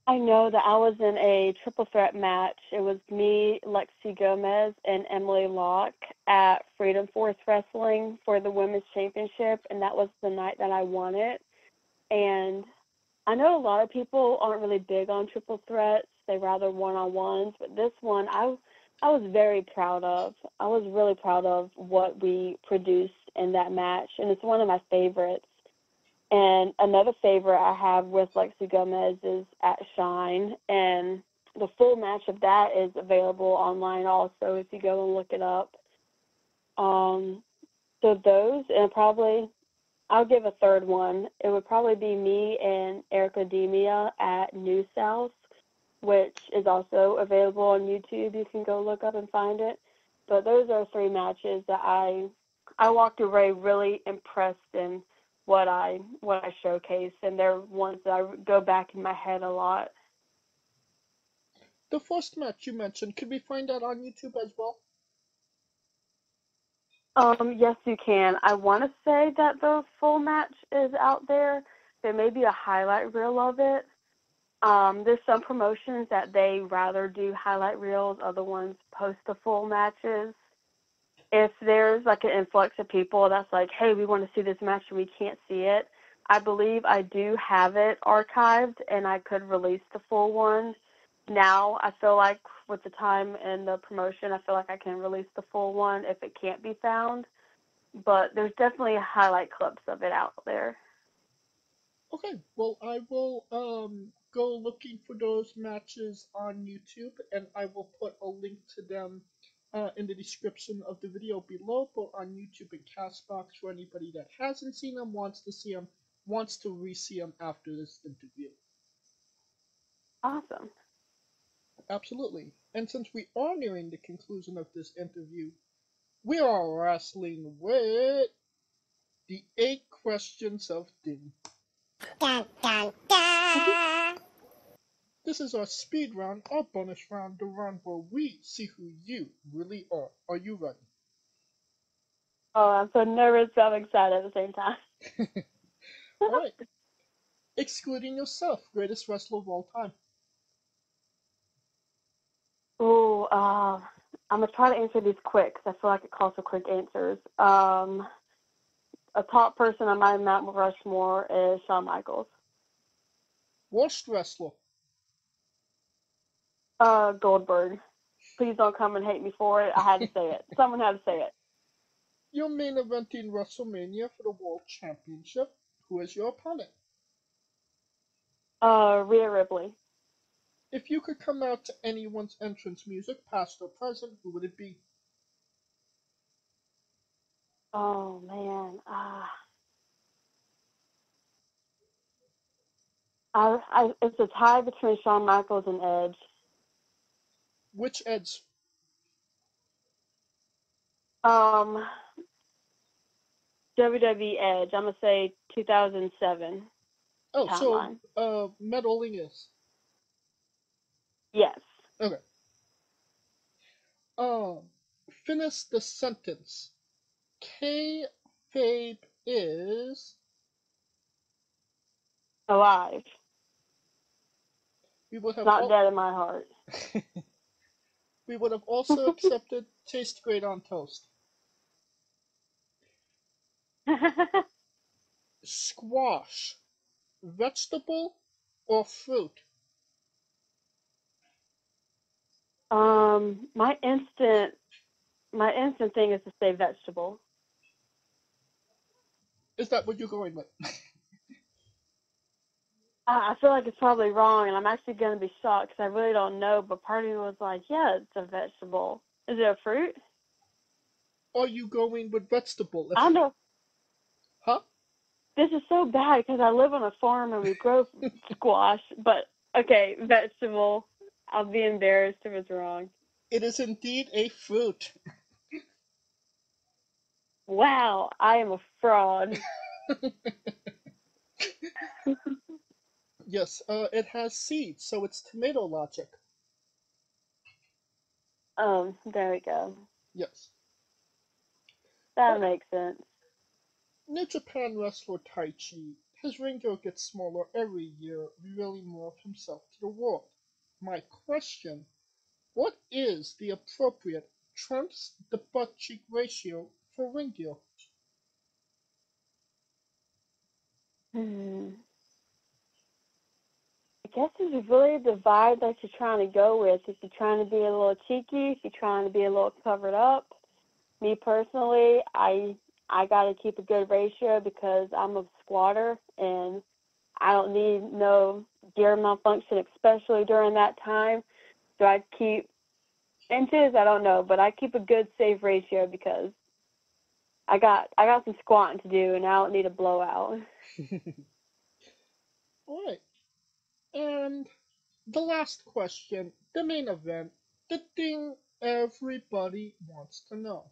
I know that I was in a triple threat match. It was me, Lexi Gomez, and Emily Locke at Freedom Force Wrestling for the Women's Championship, and that was the night that I won it. And I know a lot of people aren't really big on triple threats. They rather one-on-ones, but this one I was very proud of. I was really proud of what we produced in that match, and it's one of my favorites. And another favorite I have with Lexi Gomez is at Shine, and the full match of that is available online also if you go and look it up. So those, and probably I'll give a third one. It would probably be me and Erica Demia at New South, which is also available on YouTube. You can go look up and find it. But those are three matches that I walked away really impressed in what I showcase, and they're ones that I go back in my head a lot. The first match you mentioned, could we find that on YouTube as well? Yes, you can. I want to say that the full match is out there. There may be a highlight reel of it. There's some promotions that they rather do highlight reels, other ones post the full matches. If there's like an influx of people that's like, hey, we want to see this match and we can't see it, I believe I do have it archived and I could release the full one. Now I feel like with the time and the promotion, I feel like I can release the full one if it can't be found. But there's definitely highlight clips of it out there. Okay, well, I will go looking for those matches on YouTube, and I will put a link to them in the description of the video below, both on YouTube and CastBox for anybody that hasn't seen them, wants to see them, wants to re-see them after this interview. Awesome. Absolutely. And since we are nearing the conclusion of this interview, we are wrestling with the 8 questions of doom. Dun, dun, dun. This is our speed round, our bonus round, the round where we see who you really are. Are you ready? Oh, I'm so nervous, but I'm excited at the same time. All right. Excluding yourself, greatest wrestler of all time. Oh, I'm going to try to answer these quick because I feel like it calls for quick answers. A top person on my Mount Rushmore is Shawn Michaels. Worst wrestler? Goldberg. Please don't come and hate me for it. I had to say it. Someone had to say it. Your main event in WrestleMania for the World Championship. Who is your opponent? Rhea Ripley. If you could come out to anyone's entrance music, past or present, who would it be? Oh, man. It's a tie between Shawn Michaels and Edge. Which Edge? WWE Edge. I'm gonna say 2007. Oh, timeline. So meddling is. Yes. Okay. Finish the sentence. Kayfabe is alive. We would have not dead in my heart. We would have also accepted taste great on toast. Squash, vegetable or fruit? My instant thing is to say vegetable. Is that what you're going with? I feel like it's probably wrong, and I'm actually going to be shocked because I really don't know, but part of me was like, yeah, it's a vegetable. Is it a fruit? Are you going with vegetable? I know. Huh? This is so bad because I live on a farm and we grow squash, but okay, vegetable. I'll be embarrassed if it's wrong. It is indeed a fruit. Wow, I am a fraud. Yes, it has seeds, so it's tomato logic. There we go. Yes. That makes sense. New Japan wrestler Taichi. His ring gear gets smaller every year, revealing more of himself to the world. My question, what is the appropriate trumps the butt cheek ratio for ring gear? I guess it's really the vibe that you're trying to go with. If you're trying to be a little cheeky, if you're trying to be a little covered up. Me personally, I got to keep a good ratio because I'm a squatter and I don't need no gear malfunction, especially during that time. So I keep inches, I don't know, but I keep a good safe ratio because I got some squatting to do and I don't need a blowout. All right. And the last question, the main event, the thing everybody wants to know.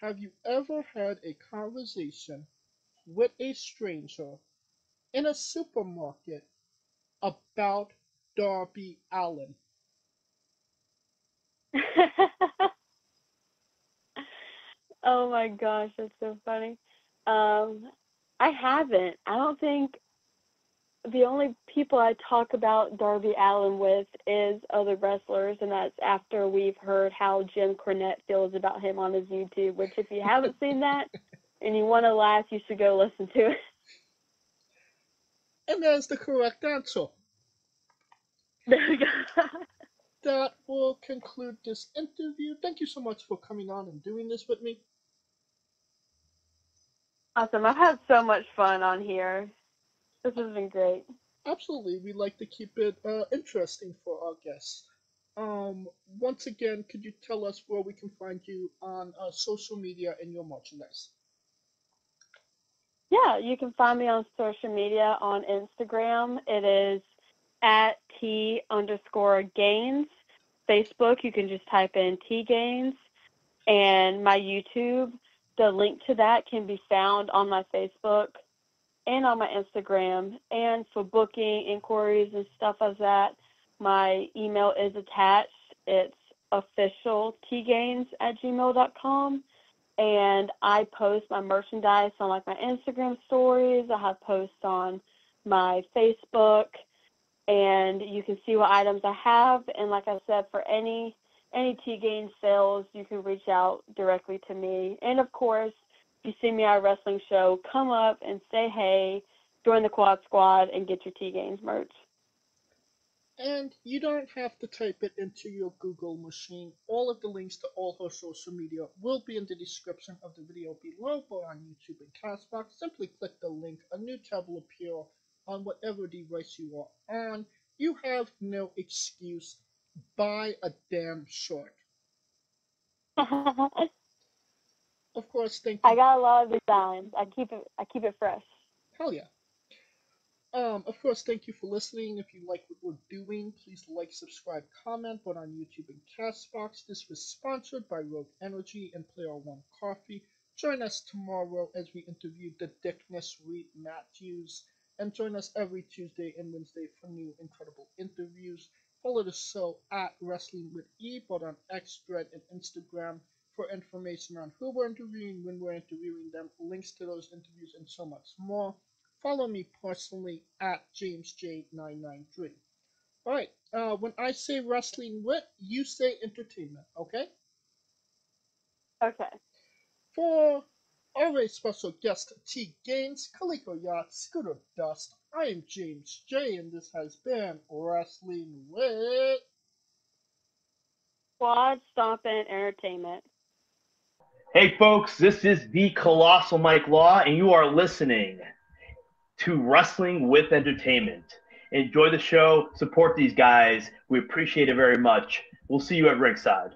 Have you ever had a conversation with a stranger in a supermarket about Darby Allin? Oh my gosh, that's so funny. I haven't. I don't think the only people I talk about Darby Allin with is other wrestlers, and that's after we've heard how Jim Cornette feels about him on his YouTube, which if you haven't seen that and you want to laugh, you should go listen to it. And that's the correct answer. There we go. That will conclude this interview. Thank you so much for coming on and doing this with me. Awesome. I've had so much fun on here. This has been great. Absolutely. We like to keep it interesting for our guests. Once again, could you tell us where we can find you on social media and your merchandise? Yeah, you can find me on social media on Instagram. It is at T_Gains. Facebook, you can just type in T-Gains. And my YouTube, the link to that can be found on my Facebook and on my Instagram, and for booking inquiries and stuff like that, my email is attached. It's officialtgains@gmail.com, and I post my merchandise on like my Instagram stories. I have posts on my Facebook, and you can see what items I have. And like I said, for any T-Gains sales, you can reach out directly to me. And of course, if you see me at a wrestling show, come up and say hey, join the Quad Squad, and get your T-Gains merch. And you don't have to type it into your Google machine. All of the links to all her social media will be in the description of the video below, or on YouTube and CastBox. Simply click the link. A new tab will appear on whatever device you are on. You have no excuse. Buy a damn shirt. Of course, thank you. I got a lot of designs. I keep it fresh. Hell yeah. Of course, thank you for listening. If you like what we're doing, please like, subscribe, comment, but on YouTube and CastBox. This was sponsored by Rogue Energy and Player One Coffee. Join us tomorrow as we interview the Dickness Reed Matthews. And join us every Tuesday and Wednesday for new incredible interviews. Follow the show at Wrestling With E, but on X, Thread, and Instagram for information on who we're interviewing, when we're interviewing them, links to those interviews, and so much more. Follow me personally at JamesJ993. All right, when I say Wrestling With, you say entertainment, okay? Okay. For our very special guest, T-Gains, Coleco Yacht, Scooter Dust, I am James J, and this has been Wrestling With... Quad Stompin' Entertainment. Hey folks, this is the Colossal Mike Law, and you are listening to Wrestling With Entertainment. Enjoy the show, support these guys, we appreciate it very much. We'll see you at ringside.